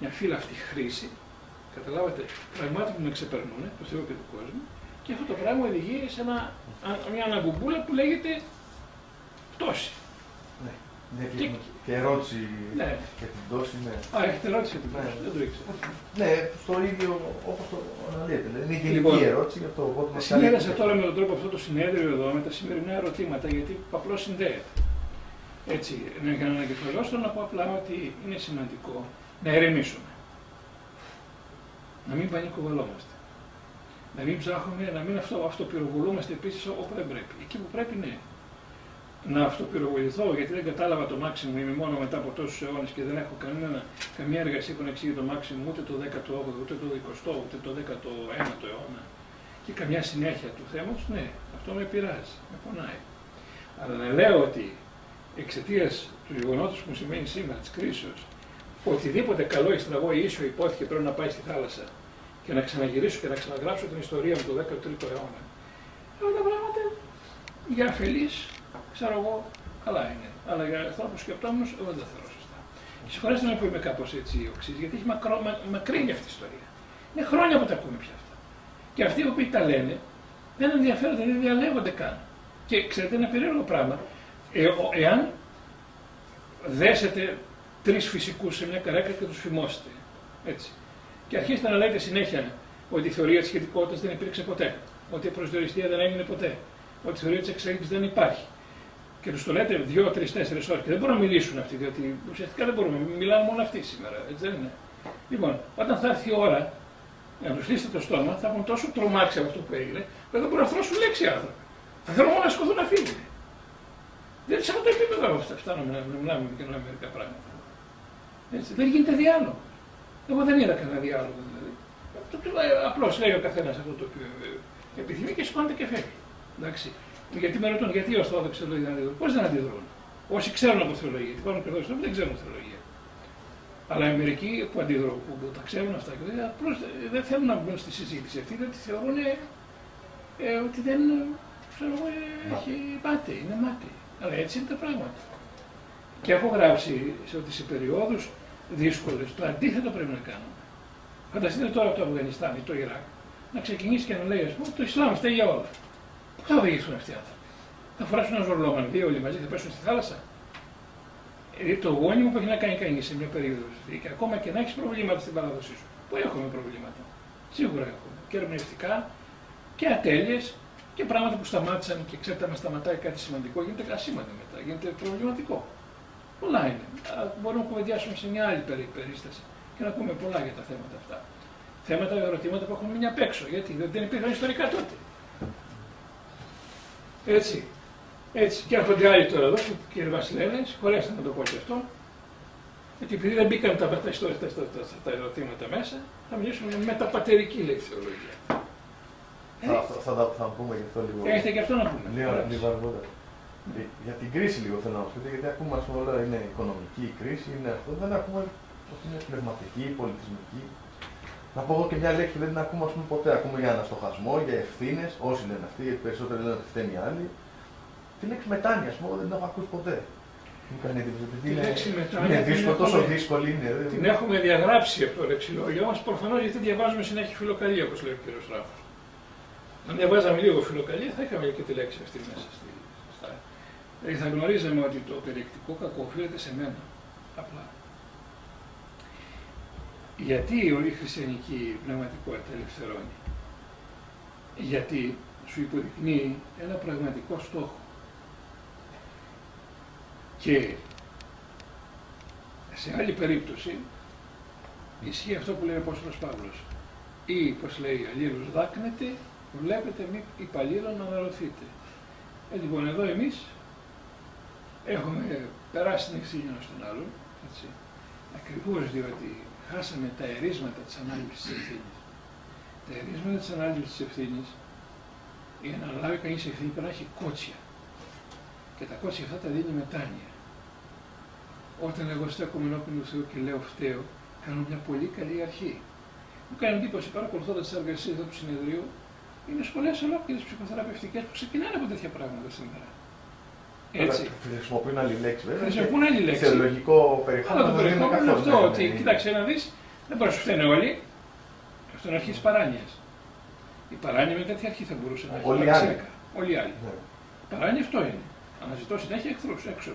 μια φύλαυτη χρήση, καταλάβατε, πραγμάτων που με ξεπερνούν, το Θεό και του κόσμου, και αυτό το πράγμα οδηγεί σε μια αναγκουμπούλα που λέγεται πτώση. Ναι, και ερώτηση ναι. Για την πτώση, ναι. Α, έχετε ερώτηση για την πτώση, ναι. Δεν το ήξερα. Ναι, στο ίδιο όπως το αναλύεται, είναι η γενική ερώτηση για αυτό. Συνέδεσα τώρα με τον τρόπο αυτό το συνέδριο εδώ, με τα σημερινά ερωτήματα, γιατί απλώς συνδέεται. Έτσι, για να ανακεφαλώσω, να πω απλά ότι είναι σημαντικό να ερεμήσουμε. Να μην πανικοβαλόμαστε. Να μην ψάχνουμε, να μην αυτοπυροβολούμαστε επίσης όπου δεν πρέπει. Εκεί που πρέπει, ναι. Να αυτοπυροβοληθώ, γιατί δεν κατάλαβα το Μάξιμο, είμαι μόνο μετά από τόσους αιώνες και δεν έχω καμία εργασία που να εξηγεί το Μάξιμο ούτε το 18ο, ούτε το 20ο, ούτε το 19ο αιώνα. Και καμιά συνέχεια του θέματος, ναι, αυτό με πειράζει, με πονάει. Αλλά να λέω ότι εξαιτίας του γεγονότος που σημαίνει σήμερα, της κρίσεως, οτιδήποτε καλό ή στραβό ή ίσιο υπόθηκε πρέπει να πάει στη θάλασσα και να ξαναγυρίσω και να ξαναγράψω την ιστορία μου του 13ου αιώνα. Αυτά τα πράγματα για αφελείς, ξέρω εγώ, καλά είναι. Αλλά για ανθρώπους σκεπτόμενους, εγώ δεν τα θεωρώ σωστά. Και συγχωρέστε με που είμαι κάπως έτσι οξύς, γιατί έχει μακρύνει αυτή η ιστορία. Είναι χρόνια που τα ακούμε πια αυτά. Και αυτοί οι οποίοι τα λένε δεν ενδιαφέρονται, δεν διαλέγονται καν. Και ξέρετε, ένα περίεργο πράγμα. Εάν δέσετε τρεις φυσικούς σε μια καρέκλα και τους φημώσετε. Έτσι. Και αρχίστε να λέτε συνέχεια ότι η θεωρία της σχετικότητας δεν υπήρξε ποτέ, ότι η προσδιοριστία δεν έγινε ποτέ, ότι η θεωρία της εξέλιξης δεν υπάρχει. Και τους το λέτε 2, 3, 4 ώρες και δεν μπορούν να μιλήσουν αυτοί, διότι ουσιαστικά δεν μπορούμε, μιλάνε μόνο αυτοί σήμερα. Έτσι δεν είναι. Λοιπόν, όταν θα έρθει η ώρα να τους λύσετε το στόμα, θα έχουν τόσο τρομάξει από αυτό που έγινε, που δεν μπορούν να θρώσουν λέξη άνθρωποι. Θα θέλουν μόνο να σκοτώσουν να φύγουν. Δεν είναι σε αυτό το επίπεδο φτάνουμε να μιλάμε και να λέμε μερικά πράγματα. Έτσι, δεν γίνεται διάλογο. Εγώ δεν είδα κανένα διάλογο δηλαδή. Απλώς λέει ο καθένας αυτό το οποίο επιθυμεί και σηκώνεται και φεύγει. Εντάξει. Γιατί με ρωτούν, γιατί οι Ορθόδοξοι δεν αντιδρούν. Πώς δεν αντιδρούν. Όσοι ξέρουν από θεολογία, γιατί υπάρχουν και Ορθόδοξοι δεν ξέρουν θεολογία. Αλλά οι μερικοί που αντιδρούν, που τα ξέρουν αυτά και απλώς δεν θέλουν να μπουν στη συζήτηση αυτή, γιατί θεωρούν ότι δεν έχει μάτι, είναι μάτι. Αλλά έτσι είναι τα πράγματα. Και έχω γράψει ότι σε περιόδους δύσκολες το αντίθετο πρέπει να κάνουμε. Φανταστείτε τώρα το Αφγανιστάν ή το Ιράκ να ξεκινήσει και να λέει, ας πούμε, το Ισλάμ φταίει για όλα. Πού θα οδηγηθούν αυτοί οι άνθρωποι. Θα φοράσουν ένα ζορλόγαν, δύο όλοι μαζί, θα πέσουν στη θάλασσα. Το γόνιμο που έχει να κάνει κανείς σε μια περίοδο, και ακόμα και να έχει προβλήματα στην παράδοσή σου. Πού έχουμε προβλήματα. Σίγουρα έχουμε. Και ερμηνευτικά και ατέλειες και πράγματα που σταμάτησαν και ξέρετε, με σταματάει κάτι σημαντικό, γίνεται ασήμαντο μετά, γίνεται προβληματικό. Πολλά είναι. Μπορούμε να κουβεντιάσουμε σε μια άλλη περίσταση και να πούμε πολλά για τα θέματα αυτά. Θέματα, ερωτήματα που έχουν μείνει απ' έξω. Γιατί δεν υπήρχαν ιστορικά τότε. Έτσι. Έτσι. Και έρχονται άλλοι τώρα εδώ, κύριε Βασιλένε, συγχωρέστε να το πω και αυτό. Γιατί επειδή δεν μπήκαν τα ερωτήματα μέσα, θα μιλήσουμε με μεταπατερική λεξιολογία. Θα πούμε γι' αυτό λίγο. Έχετε και αυτό να πούμε. Λίγο αργότερα. Για την κρίση λίγο θέλω να μας πείτε, γιατί ακούμε ας πούμε όλα είναι οικονομική κρίση, είναι αυτό, δεν ακούμε ότι είναι πνευματική, πολιτισμική. Να πω εγώ και μια λέξη, δεν την ακούμε ας πούμε ποτέ, ακούμε για αναστοχασμό, για ευθύνες, όσοι λένε αυτοί, γιατί περισσότερο λένε ότι φταίνει οι άλλοι. Τη λέξη μετάνοια, ας πούμε, δεν την έχω ακούσει ποτέ. Είναι δύσκολο, τόσο δύσκολη είναι. Την έχουμε διαγράψει από το λεξιλόγιο μας, προφανώς γιατί διαβάζουμε συνέχεια φιλοκαλία, όπως λέει ο κ. Ράμφος. Αν διαβάζαμε λίγο φιλοκαλία, θα είχαμε και τη λέξη αυτή μέσα. Θα γνωρίζαμε ότι το περιεκτικό κακό οφείλεται σε μένα, απλά. Γιατί όλη η χριστιανική πνευματικότητα ελευθερώνει. Γιατί σου υποδεικνύει ένα πραγματικό στόχο. Και σε άλλη περίπτωση ισχύει αυτό που λέει ο Απόστολος Παύλος. Ή, όπως λέει, αλλήλους δάκνετε, βλέπετε μη υπαλλήλων να αναρωθείτε. Λοιπόν, εδώ εμείς έχουμε περάσει την ευθύνη ενός στον άλλον, έτσι, ακριβώς διότι χάσαμε τα ερίσματα της ανάληψης της ευθύνης. Τα ερίσματα της ανάληψης της ευθύνης, για να αναλάβει κανείς ευθύνη πρέπει να έχει κότσια. Και τα κότσια αυτά τα δίνει μετάνοια. Όταν εγώ στέκομαι ενώπιον του Θεού και λέω φταίω, κάνω μια πολύ καλή αρχή. Μου κάνει εντύπωση παρακολουθώντας τις εργασίες εδώ του συνεδρίου, είναι σχολές ολόκληρες ψυχοθεραπευτικές που ξεκινάνε από τέτοια πράγματα σήμερα. Έτσι. Χρησιμοποιούν άλλη λέξη, βέβαια. Χρησιμοποιούν άλλη λέξη. Θεολογικό περιεχόμενο. Αλλά το περιεχόμενο είναι αυτό. Ότι κοίταξε να δεις, δεν μπορεί να σου φταίνε όλοι. Αυτό είναι αρχή τη παράνοια. Η παράνοια με τέτοια αρχή θα μπορούσε να έχει. Όλοι οι άλλοι. Η παράνοια αυτό είναι. Αναζητώ συνέχεια εχθρούς έξω.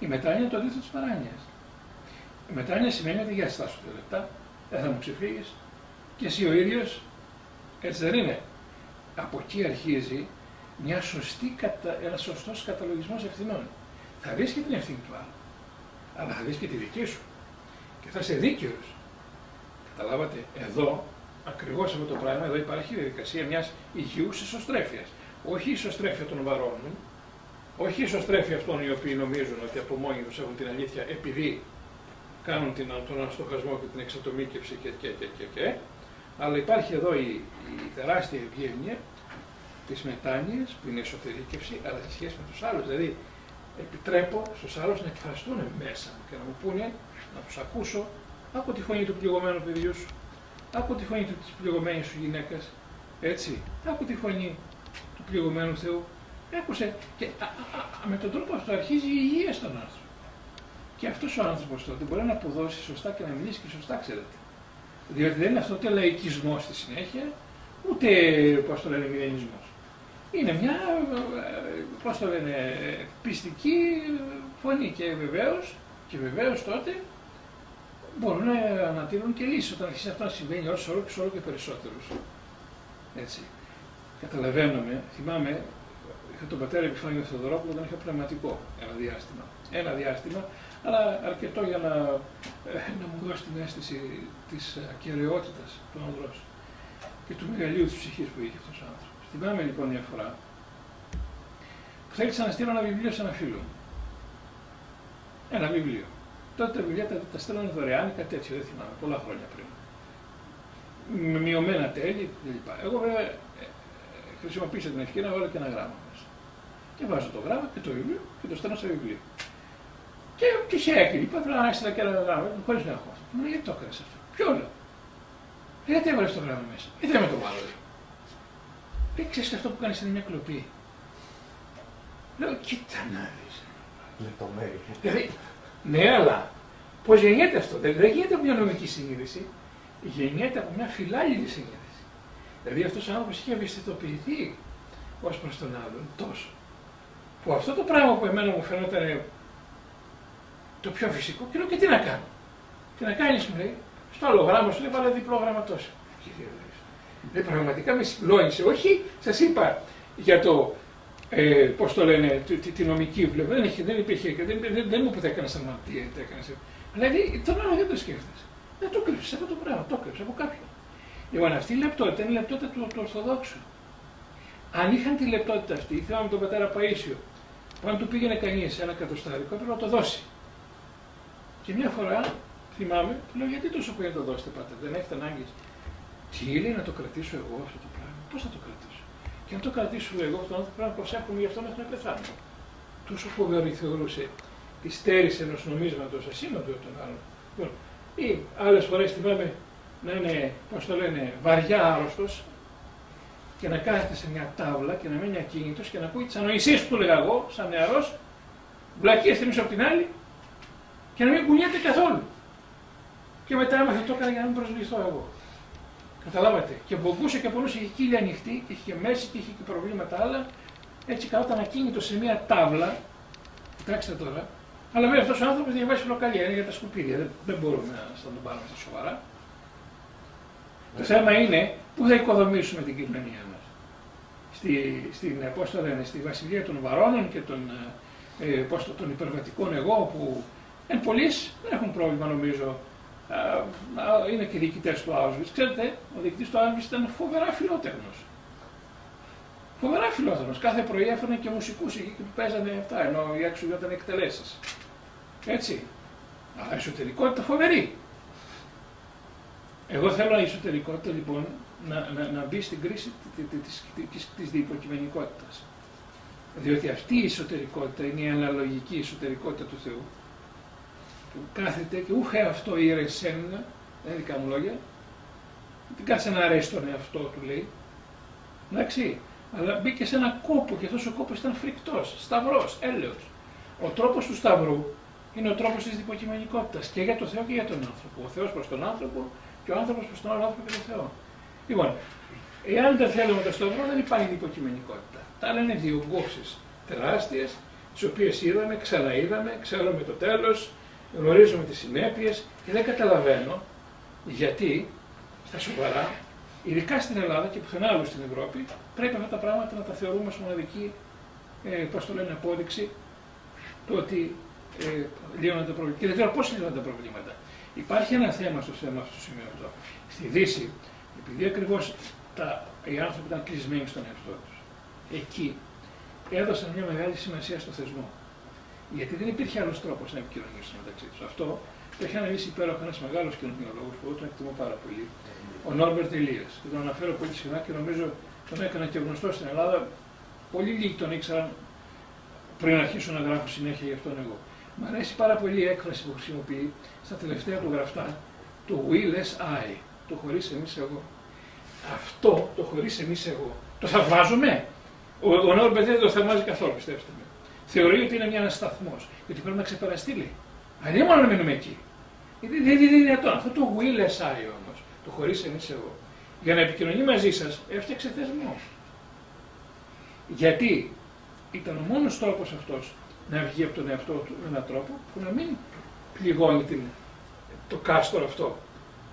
Η μετάνοια είναι το αντίθετο τη παράνοια. Η μετάνοια σημαίνει ότι για στάσου 2 λεπτά, δεν θα μου ξεφύγει και εσύ ο ίδιο. Έτσι δεν είναι. Από εκεί αρχίζει. Ένας σωστός καταλογισμός ευθυνών. Θα δεις και την ευθύνη του άλλου, αλλά θα δεις και τη δική σου και θα είσαι δίκαιος. Καταλάβατε, εδώ, ακριβώς αυτό το πράγμα, εδώ υπάρχει η διαδικασία μιας υγιούς ισοστρέφειας. Όχι η ισοστρέφεια των βαρώνων, όχι η ισοστρέφεια αυτών οι οποίοι νομίζουν ότι από μόνοι τους έχουν την αλήθεια επειδή κάνουν τον αναστοχασμό και την εξατομίκευση και, αλλά υπάρχει εδώ η τεράστια ευγένεια της μετάνοιας, που είναι εσωτερήκευση, αλλά σε σχέση με τους άλλους. Δηλαδή, επιτρέπω στους άλλους να εκφραστούν μέσα μου και να μου πούνε, να τους ακούσω, άκου τη φωνή του πληγωμένου παιδιού σου, άκου τη φωνή της πληγωμένης σου γυναίκας, έτσι, άκου τη φωνή του πληγωμένου Θεού, άκουσε. Και με τον τρόπο αυτό αρχίζει η υγεία στον άνθρωπο. Και αυτός ο άνθρωπος τότε μπορεί να αποδώσει σωστά και να μιλήσει και σωστά, ξέρετε. Διότι δεν είναι αυτό ούτε λαϊκισμός στη συνέχεια, ούτε, πώς το λένε, μηδενισμός. Είναι μια, πώς το λένε, πιστική φωνή και βεβαίως τότε μπορούν να ανατείνουν και λύσεις όταν αρχίσει αυτό να συμβαίνει όλο και περισσότερους. Έτσι. Καταλαβαίνουμε, θυμάμαι, είχα τον πατέρα Επιφάνιο Θεοδωρόπουλο, τον είχα πνευματικό ένα διάστημα, αλλά αρκετό για να μου δώσει την αίσθηση της ακεραιότητας του ανδρός και του μεγαλείου της ψυχής που είχε αυτός ο άνθρωπος. Θυμάμαι λοιπόν μια φορά που θέλησα να στείλω ένα βιβλίο σε ένα φίλο. Ένα βιβλίο. Τότε τα βιβλία τα στέλνανε δωρεάν, κάτι τέτοιο, δεν θυμάμαι, πολλά χρόνια πριν. Με μειωμένα τέλη κλπ. Εγώ βέβαια χρησιμοποίησα την ευκαιρία να βάλω και ένα γράμμα μέσα. και βάζω το γράμμα και το βιβλίο και το στέλνω στο βιβλίο. Και τυχαία κλπ. Πρέπει να άρχισε τα κέρδη γράμμα, χωρίς να έχω αυτό. Μου λέει, γιατί το έκανε αυτό. Ποιο λέω. Γιατί έβαλε το γράμμα μέσα. Ή δεν με το βάλω. Λέει, ξέρεις αυτό που κάνεις είναι μια κλοπή. Λέω, κοίτα να δεις. Λεπτομέρεια. Δηλαδή, ναι, αλλά πώς γεννιέται αυτό. Δεν γεννιέται από μια νομική συνείδηση. Γεννιέται από μια φιλάλληλη συνείδηση. Δηλαδή αυτός ο άνθρωπος είχε ευαισθητοποιηθεί ως προς τον άλλον τόσο. Που αυτό το πράγμα που εμένα μου φαινόταν το πιο φυσικό, και λέω και τι να κάνω. Τι να κάνεις, μου λέει. Στο άλλο γράμμα σου λέει, βάλε διπλό γράμμα τόσο. Λέει, πραγματικά με συγκλώνησε. Όχι, σας είπα για το, πώς το λένε, τη νομική βλέπω. Δεν υπήρχε, δεν μου ποτέ έκανες αμαρτία, τι έκανες. Δηλαδή, τον άλλο δεν το σκέφτεσαι. Δεν το κρύψεις αυτό το πράγμα, το κρύψεις από κάποιον. Λοιπόν, αυτή η λεπτότητα είναι η λεπτότητα του Ορθοδόξου. Αν είχαν τη λεπτότητα αυτή, θυμάμαι τον πατέρα Παΐσιο, που αν του πήγαινε κανείς ένα κατοστάρικο, έπρεπε να το δώσει. Και μια φορά, θυμάμαι, του λέω, γιατί τόσο πολύ να το δώσετε, πάτε, δεν έχετε ανάγκη. Τι λέει, να το κρατήσω εγώ αυτό το πράγμα, πώς θα το κρατήσω. Και αν το κρατήσω εγώ αυτό το πράγμα, πρέπει να προσέχουμε γι' αυτό μέχρι να πεθάνω. Τόσο φοβερή θεωρούσε τη στέρηση ενός νομίσματος ασήμαντο από τον άλλον. Ή άλλες φορές θυμάμαι να είναι, πώς το λένε, βαριά άρρωστος και να κάθεται σε μια τάβλα και να μένει ακίνητος και να ακούει τις ανοησίες που του έλεγα εγώ, σαν νεαρός, βλακίες την ίσο απ' την άλλη και να μην κουνιέται καθόλου. Και μετά έμαθα το έκανα για να μην προσβληθώ εγώ. Καταλάβατε. Και μπογκούσε και πολλούς, είχε κύλια ανοιχτή, είχε και μέση και είχε και προβλήματα άλλα. Έτσι καθόταν ακίνητος σε μια τάβλα, κοιτάξτε τώρα. Αλλά βέβαια αυτός ο άνθρωπος διαβάζει φλοκαλία, είναι για τα σκουπίδια, δεν μπορούμε να τον πάρουμε στα σοβαρά. Το θέμα είναι πού θα οικοδομήσουμε την κοινωνία μας. Στη βασιλεία των βαρώνων και των υπερβατικών εγώ, που εν πολλοίς δεν έχουν πρόβλημα νομίζω, είναι και διοικητές του Auschwitz. Ξέρετε, ο διοικητής του Auschwitz ήταν φοβερά φιλότεχνος. Φοβερά φιλόθερος. Κάθε πρωί έφερε και μουσικούς εκεί και παίζανε αυτά, ενώ οι έξω γινόταν εκτελέσεις. Έτσι. Αλλά εσωτερικότητα φοβερή. Εγώ θέλω η εσωτερικότητα λοιπόν να μπει στην κρίση της διυποκειμενικότητας. Διότι αυτή η εσωτερικότητα είναι η αναλογική εσωτερικότητα του Θεού. Που κάθεται και ούχε αυτό η ρεσένα, δεν είναι δικά μου λόγια, την κάθε να αρέσει τον εαυτό του λέει. Εντάξει. Αλλά μπήκε σε έναν κόπο και αυτός ο κόπος ήταν φρικτός, σταυρός, έλεος. Ο τρόπος του σταυρού είναι ο τρόπος της διποκειμενικότητας και για τον Θεό και για τον άνθρωπο. Ο Θεός προς τον άνθρωπο και ο άνθρωπος προς τον άλλο άνθρωπο και τον Θεό. Λοιπόν, εάν δεν θέλουμε το σταυρό, δεν υπάρχει διποκειμενικότητα. Τα άλλα είναι διωγγώσεις τεράστιες, τις οποίες είδαμε, ξαναείδαμε, ξέρουμε το τέλος, γνωρίζουμε τις συνέπειες και δεν καταλαβαίνω γιατί στα σοβαρά. Ειδικά στην Ελλάδα και πουθενά άλλου στην Ευρώπη, πρέπει αυτά τα πράγματα να τα θεωρούμε ως μοναδική, πώς το λένε, απόδειξη του ότι λύνονται τα προβλήματα. Και δεν ξέρω πώς λύνονται τα προβλήματα. Υπάρχει ένα θέμα στο θέμα αυτό το σημείο εδώ. Στη Δύση, επειδή ακριβώς οι άνθρωποι ήταν κλεισμένοι στον εαυτό τους, εκεί έδωσαν μια μεγάλη σημασία στο θεσμό. Γιατί δεν υπήρχε άλλος τρόπος να επικοινωνήσουν μεταξύ τους. Αυτό το είχε αναλύσει υπέροχα ένας μεγάλος κοινωνιολόγος που εγώ τον εκτιμώ πάρα πολύ. Ο Νόρμπερτ Ηλίας, και τον αναφέρω πολύ συχνά και νομίζω τον έκανα και γνωστό στην Ελλάδα. Πολύ λίγοι τον ήξεραν πριν αρχίσω να γράφω συνέχεια γι' αυτόν εγώ. Μ' αρέσει πάρα πολύ η έκφραση που χρησιμοποιεί στα τελευταία του γραφτά, το we less I, το χωρίς εμείς εγώ. Αυτό το χωρίς εμείς εγώ το θαυμάζουμε. Ο Νόρμπερτ δεν το θαυμάζει καθόλου, πιστέψτε με. Θεωρεί ότι είναι μια ανασταθμός, γιατί πρέπει να ξεπεραστεί λέει. Αλλιώς μόνο να μείνουμε εκεί. Δεν είναι δυνατόν. Αυτό το we less I όμως. Το χωρίς εμείς εγώ. Για να επικοινωνεί μαζί σας, έφτιαξε θεσμό. Γιατί ήταν ο μόνος τρόπος αυτός να βγει από τον εαυτό του με έναν τρόπο που να μην πληγώνει το κάστρο αυτό,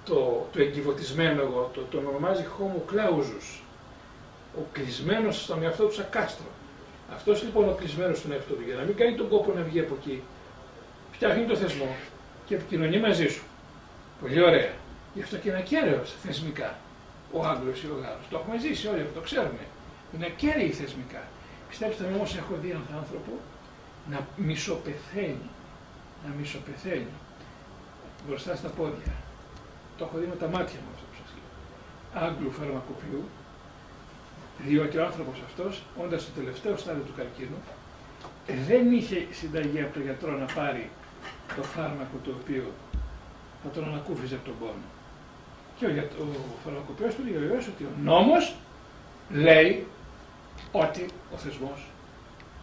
το εγκυβωτισμένο εγώ, το ονομάζει homo clausus. Ο κλεισμένος στον εαυτό του σαν κάστρο. Αυτός λοιπόν ο κλεισμένος στον εαυτό του, για να μην κάνει τον κόπο να βγει από εκεί, φτιάχνει το θεσμό και επικοινωνεί μαζί σου. Πολύ ωραία. Γι' αυτό και είναι ακέραιος θεσμικά ο Άγγλος ή ο Γάλλος. Το έχουμε ζήσει όλοι, το ξέρουμε. Είναι ακέραιοι θεσμικά. Πιστέψτε με όμως, έχω δει έναν άνθρωπο να μισοπεθαίνει, μπροστά στα πόδια. Το έχω δει με τα μάτια μου αυτό που σας λέω. Άγγλου φαρμακοποιού, διότι ο άνθρωπος αυτός, όντας το τελευταίο στάδιο του καρκίνου, δεν είχε συνταγή από τον γιατρό να πάρει το φάρμακο το οποίο θα τον ανακούφιζε από τον πόνο. Και ο φαρμακοποιός του διαβεβαίωσε ότι ο νόμος λέει ότι ο θεσμός,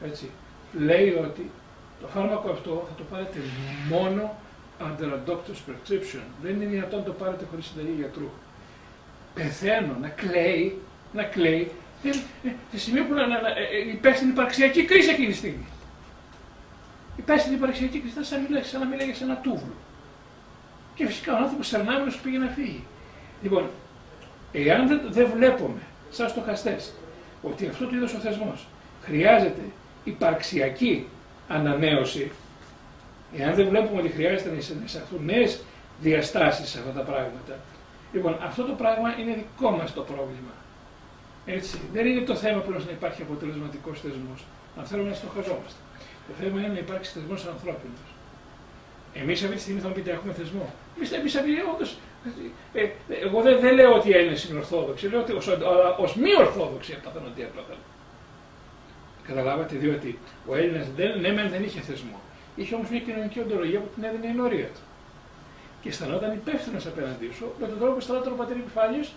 έτσι, λέει ότι το φάρμακο αυτό θα το πάρετε μόνο under a doctor's prescription. Δεν είναι δυνατόν να το πάρετε χωρίς συνταγή γιατρού. Πεθαίνω, να κλαίει, σε σημείο που υπέστη την υπαρξιακή κρίση εκείνη τη στιγμή. Υπέστη την υπαρξιακή κρίση, ήταν σαν να μιλάει σε ένα τούβλο. Και φυσικά ο άνθρωπος σερνάμενος πήγε να φύγει. Λοιπόν, εάν δεν βλέπουμε, σαν στοχαστές, ότι αυτό το είδος ο θεσμός χρειάζεται υπαρξιακή ανανέωση, εάν δεν βλέπουμε ότι χρειάζεται να εισαχθούν νέες διαστάσεις σε αυτά τα πράγματα, λοιπόν, αυτό το πράγμα είναι δικό μας το πρόβλημα. Έτσι. Δεν είναι το θέμα πλέον να υπάρχει αποτελεσματικός θεσμός. Αν θέλουμε να στοχαζόμαστε. Το θέμα είναι να υπάρξει θεσμός ανθρώπινος. Εμείς αυτή τη στιγμή θα μου πείτε: έχουμε θεσμό. Εμείς όντως. Εγώ δεν λέω ότι οι Έλληνες είναι ορθόδοξοι. Λέω ότι ως μη ορθόδοξοι απαθανονται απλά. Καταλάβατε, διότι ο Έλληνας δεν είχε θεσμό. Είχε όμως μια κοινωνική οντολογία που την έδινε η νωρία του. Και αισθανόταν υπεύθυνο απέναντί σου με τον τρόπο που αισθανόταν ο πατήρ Επιφάνιος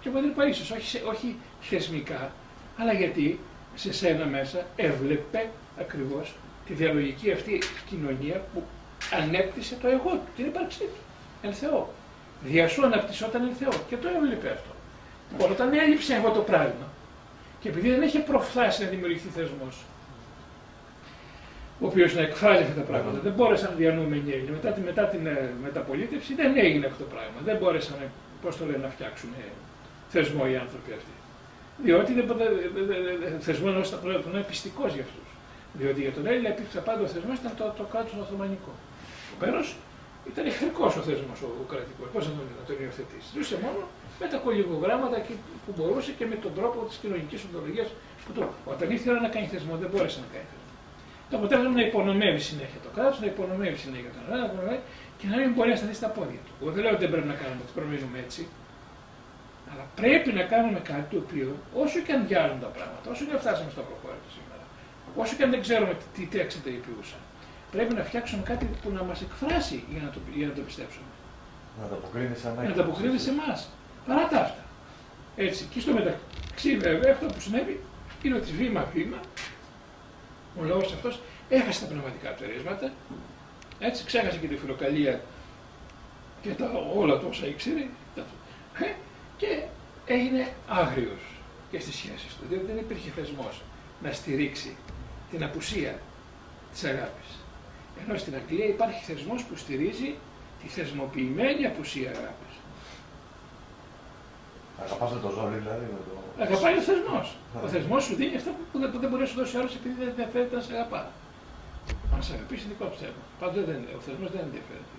και ο πατήρ Παρίσιος. Όχι θεσμικά, αλλά γιατί σε σένα μέσα έβλεπε ακριβώς τη διαλογική αυτή κοινωνία που ανέπτυσε το εγώ του, την ύπαρξή του, εν Θεό. Διασού αναπτυσσόταν εν Θεό και το έβλεπε αυτό. Λοιπόν, όταν έλειψε αυτό το πράγμα και επειδή δεν είχε προφθάσει να δημιουργηθεί θεσμός, ο οποίος να εκφράζει αυτά τα πράγματα. Δεν μπόρεσαν διανοούμενοι Έλληνες. Μετά την μεταπολίτευση δεν έγινε αυτό το πράγμα. Δεν μπόρεσαν, πώς το λένε, να φτιάξουν θεσμό οι άνθρωποι αυτοί. Διότι θεσμό ενός θα πρέπει να είναι πιστικός για αυτούς. Διότι για τον Έλληνα υπήρξε πάντα ο θεσμός, ήταν το κράτος οθωμανικό. Ο Πέρος ήταν εχθρικός ο θεσμός, ο κρατικός. Πώς να τον υιοθετήσει. Ζούσε μόνο με τα κολυγογράμματα που μπορούσε και με τον τρόπο της κοινωνικής οντολογίας που το. Όταν ήθελε να κάνει θεσμό, δεν μπόρεσε να κάνει. Το αποτέλεσμα να υπονομεύει συνέχεια το κράτος, να υπονομεύει συνέχεια τον Ελλάδα και να μην μπορεί να σταθεί στα πόδια του. Εγώ δεν λέω ότι δεν πρέπει να κάνουμε, ότι προμείνουμε έτσι. Αλλά πρέπει να κάνουμε κάτι το οποίο, όσο και αν διάλουν τα πράγματα, όσο και αν φτάσαμε στο προχώρητο σήμερα, όσο και αν δεν ξέρουμε τι εξεταϊποιούσαν, πρέπει να φτιάξουμε κάτι που να μας εκφράσει για να το πιστέψουμε. Να το αποκρίνει σε εμάς. Να το αποκρίνει σε εμάς. Παρά τα αυτά. Έτσι. Και στο μεταξύ, βέβαια, αυτό που συνέβη είναι ότι βήμα-βήμα. Ο λαός αυτός έχασε τα πνευματικά του ερίσματα, έτσι, ξέχασε και τη φιλοκαλία και όλα τα όσα ήξερε και έγινε άγριος και στις σχέσεις του, διότι δεν υπήρχε θεσμός να στηρίξει την απουσία της αγάπης. Ενώ στην Αγγλία υπάρχει θεσμός που στηρίζει τη θεσμοποιημένη απουσία αγάπης. Αγαπάς το ζώο, δηλαδή. Αγαπάει ο θεσμός. Ο θεσμός σου δίνει αυτά που δεν μπορεί να σου δώσει άλλος επειδή δεν ενδιαφέρεται να σε αγαπά. Αν σε αγαπήσει, δικό του θέμα. Πάντως ο θεσμός δεν ενδιαφέρεται.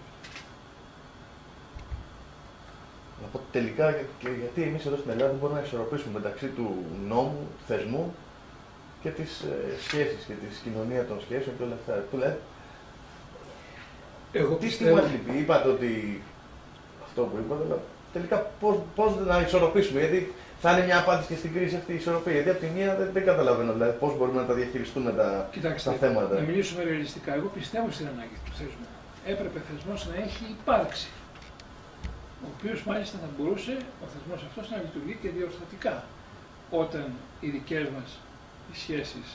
Οπότε τελικά γιατί εμείς εδώ στην Ελλάδα δεν μπορούμε να ισορροπήσουμε μεταξύ του νόμου, του θεσμού και της σχέσης και της κοινωνίας των σχέσεων και όλα αυτά. Τι στιγμή λυπεί, είπατε ότι αυτό που είπατε, αλλά τελικά πώς να ισορροπήσουμε, γιατί θα είναι μια απάντηση και στην κρίση αυτή η ισορροπία. Γιατί από τη μία δεν καταλαβαίνω δηλαδή, πώς μπορούμε να τα διαχειριστούμε τα θέματα. Να μιλήσουμε ρεαλιστικά. Εγώ πιστεύω στην ανάγκη του θεσμού. Έπρεπε ο θεσμός να έχει υπάρξει. Ο οποίος μάλιστα θα μπορούσε ο θεσμός αυτός να λειτουργεί και διορθωτικά. Όταν οι δικές μας οι σχέσεις,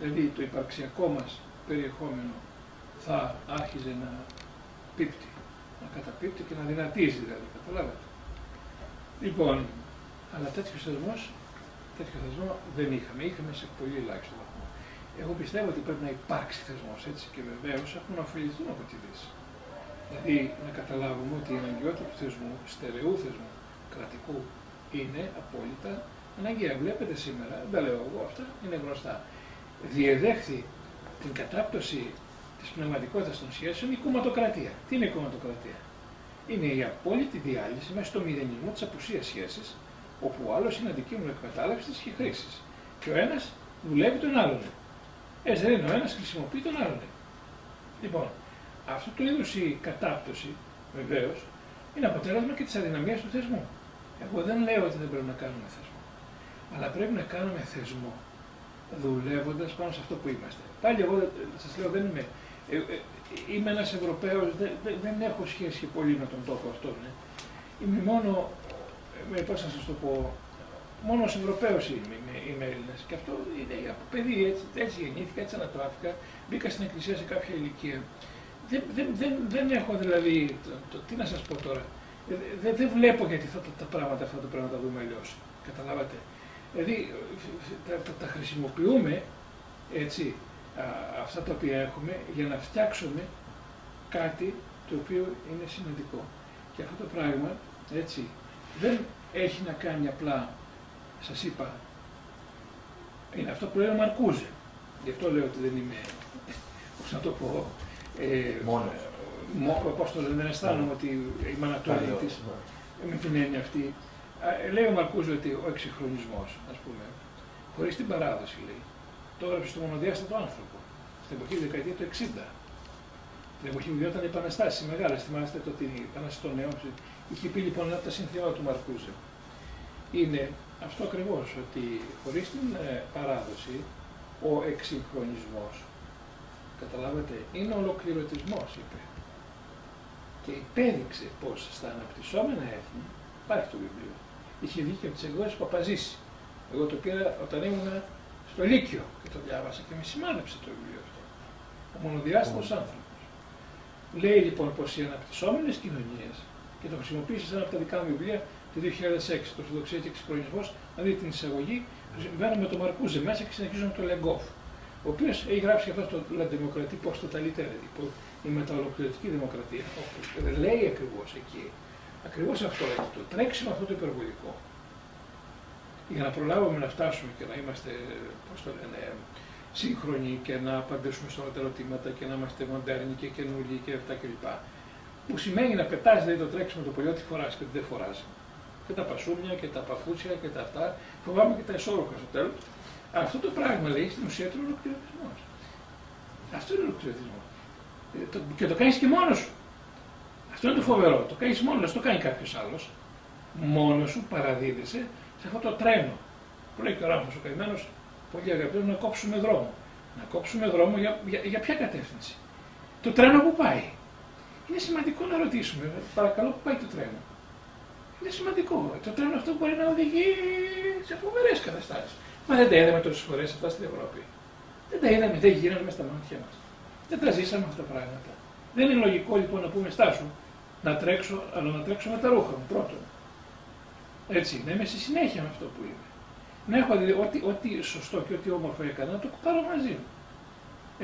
δηλαδή το υπαρξιακό μας περιεχόμενο, θα άρχιζε να πίπτει, να καταπίπτει και να δυνατίζει δηλαδή. Καταλάβατε. Λοιπόν, αλλά τέτοιο θεσμό δεν είχαμε. Είχαμε σε πολύ ελάχιστο βαθμό. Εγώ πιστεύω ότι πρέπει να υπάρξει θεσμός, έτσι, και βεβαίως έχουμε να ωφεληθούμε από τη Δύση. Δηλαδή να καταλάβουμε ότι η αναγκαιότητα του θεσμού, στερεού θεσμού, κρατικού, είναι απόλυτα αναγκαία. Βλέπετε σήμερα, δεν τα λέω εγώ αυτά, είναι γνωστά. Διεδέχθη την κατάπτωση της πνευματικότητας των σχέσεων η κομματοκρατία. Τι είναι η κομματοκρατία? Είναι η απόλυτη διάλυση μέσα στο μηδενισμό της απουσίας σχέσης, όπου ο άλλος είναι αντικείμενο εκμετάλλευσης και χρήσης. Και ο ένας δουλεύει τον άλλον. Έτσι δεν είναι, ο ένας χρησιμοποιεί τον άλλον. Λοιπόν, αυτού του είδους η κατάπτωση, βεβαίως, είναι αποτέλεσμα και της αδυναμίας του θεσμού. Εγώ δεν λέω ότι δεν πρέπει να κάνουμε θεσμό. αλλά πρέπει να κάνουμε θεσμό, δουλεύοντας πάνω σε αυτό που είμαστε. Πάλι εγώ σας λέω, δεν είμαι, είμαι ένας Ευρωπαίος, δεν έχω σχέση πολύ με τον τόπο αυτό. Ναι. Είμαι μόνο, πώς να σας το πω, μόνος Ευρωπαίος είμαι Έλληνας. Και αυτό είναι από παιδί, έτσι γεννήθηκα, έτσι ανατράφηκα, μπήκα στην εκκλησία σε κάποια ηλικία. Δεν έχω δηλαδή, τι να σας πω τώρα, δεν βλέπω γιατί τα πράγματα αυτά πρέπει να τα δούμε αλλιώς. Καταλάβατε. Δηλαδή τα χρησιμοποιούμε, έτσι, αυτά τα οποία έχουμε, για να φτιάξουμε κάτι το οποίο είναι σημαντικό. Και αυτό το πράγμα, έτσι, δεν έχει να κάνει απλά, σας είπα, είναι αυτό που λέει ο Μαρκούζε. Γι' αυτό λέω ότι δεν είμαι, όπως να το πω, όπως το λένε, δεν αισθάνομαι ότι είμαι ανατολίτης, με την έννοια αυτή. Λέει ο Μαρκούζε ότι ο εξυγχρονισμός, ας πούμε, χωρίς την παράδοση, λέει, το έγραψε στο μονοδιάστατο άνθρωπο, στην εποχή της δεκαετία του 60. Την εποχή που γινόταν οι επαναστάσεις μεγάλες, θυμάστε το ότι η επανάσταση των νέων, είχε πει λοιπόν ένα από τα συνθήματα του Μαρκούζε. Είναι αυτό ακριβώς, ότι χωρίς την παράδοση, ο εξυγχρονισμός, καταλάβατε, είναι ολοκληρωτισμός, είπε. Και υπέδειξε πως στα αναπτυσσόμενα έθνη, υπάρχει το βιβλίο, είχε βγει και από τις εκδόσεις Παπαζήση. Εγώ το πήρα όταν ήμουν στο Λύκειο και το διάβασα και με σημάδεψε το βιβλίο αυτό. Ο μονοδιάστατος άνθρωπος. Λέει λοιπόν πως οι αναπτυσσόμενες κοινωνίες, και το χρησιμοποίησε σε ένα από τα δικά μου βιβλία το 2006, το Ορθοδοξία και Εξυγχρονισμός, δηλαδή την εισαγωγή, μπαίνουμε τον Μαρκούζε μέσα και συνεχίζουμε τον Λεγκόφ, ο οποίος έχει γράψει αυτό το La Democratie Post-Totalitaire, η μεταολοκληρωτική δημοκρατία, όπως λέει ακριβώς εκεί. Ακριβώς αυτό, το τρέξιμο αυτό το υπερβολικό, για να προλάβουμε να φτάσουμε και να είμαστε, πώς το λένε, σύγχρονοι και να απαντήσουμε στα ερωτήματα και να είμαστε μοντέρνοι και καινούργοι και αυτά κλπ. Που σημαίνει να πετάς δηλαδή το τρέξιμο το πολύ, ό,τι φοράς και ό,τι δεν φοράς. Και τα πασούμια και τα παφούτσια και τα αυτά, φοβάμαι και τα ισόρροπα στο τέλος. Αυτό το πράγμα λέει στην ουσία του ολοκληρωτισμός. Αυτό είναι ολοκληρωτισμός. Και το κάνεις και μόνος σου. Αυτό είναι το φοβερό. Το κάνεις μόνος, δεν το κάνει κάποιος άλλος. Μόνος σου παραδίδεσαι σε αυτό το τρένο. Που λέει και ο Ράμφος ο καημένος, πολύ αγαπητός, να κόψουμε δρόμο. Να κόψουμε δρόμο για ποια κατεύθυνση. Το τρένο που πάει. Είναι σημαντικό να ρωτήσουμε, παρακαλώ, που πάει το τρένο. Είναι σημαντικό. Το τρένο αυτό μπορεί να οδηγεί σε φοβερές καταστάσεις. Μα δεν τα είδαμε τόσες φορές αυτά στην Ευρώπη. Δεν τα είδαμε, δεν γίνανε στα μάτια μας. Δεν τα ζήσαμε αυτά τα πράγματα. Δεν είναι λογικό λοιπόν να πούμε στάσου. Να τρέξω, αλλά να τρέξω με τα ρούχα μου πρώτον. Έτσι, να είμαι στη συνέχεια με αυτό που είμαι. Να έχω δηλαδή ό,τι σωστό και ό,τι όμορφο έκανα, να το πάρω μαζί μου.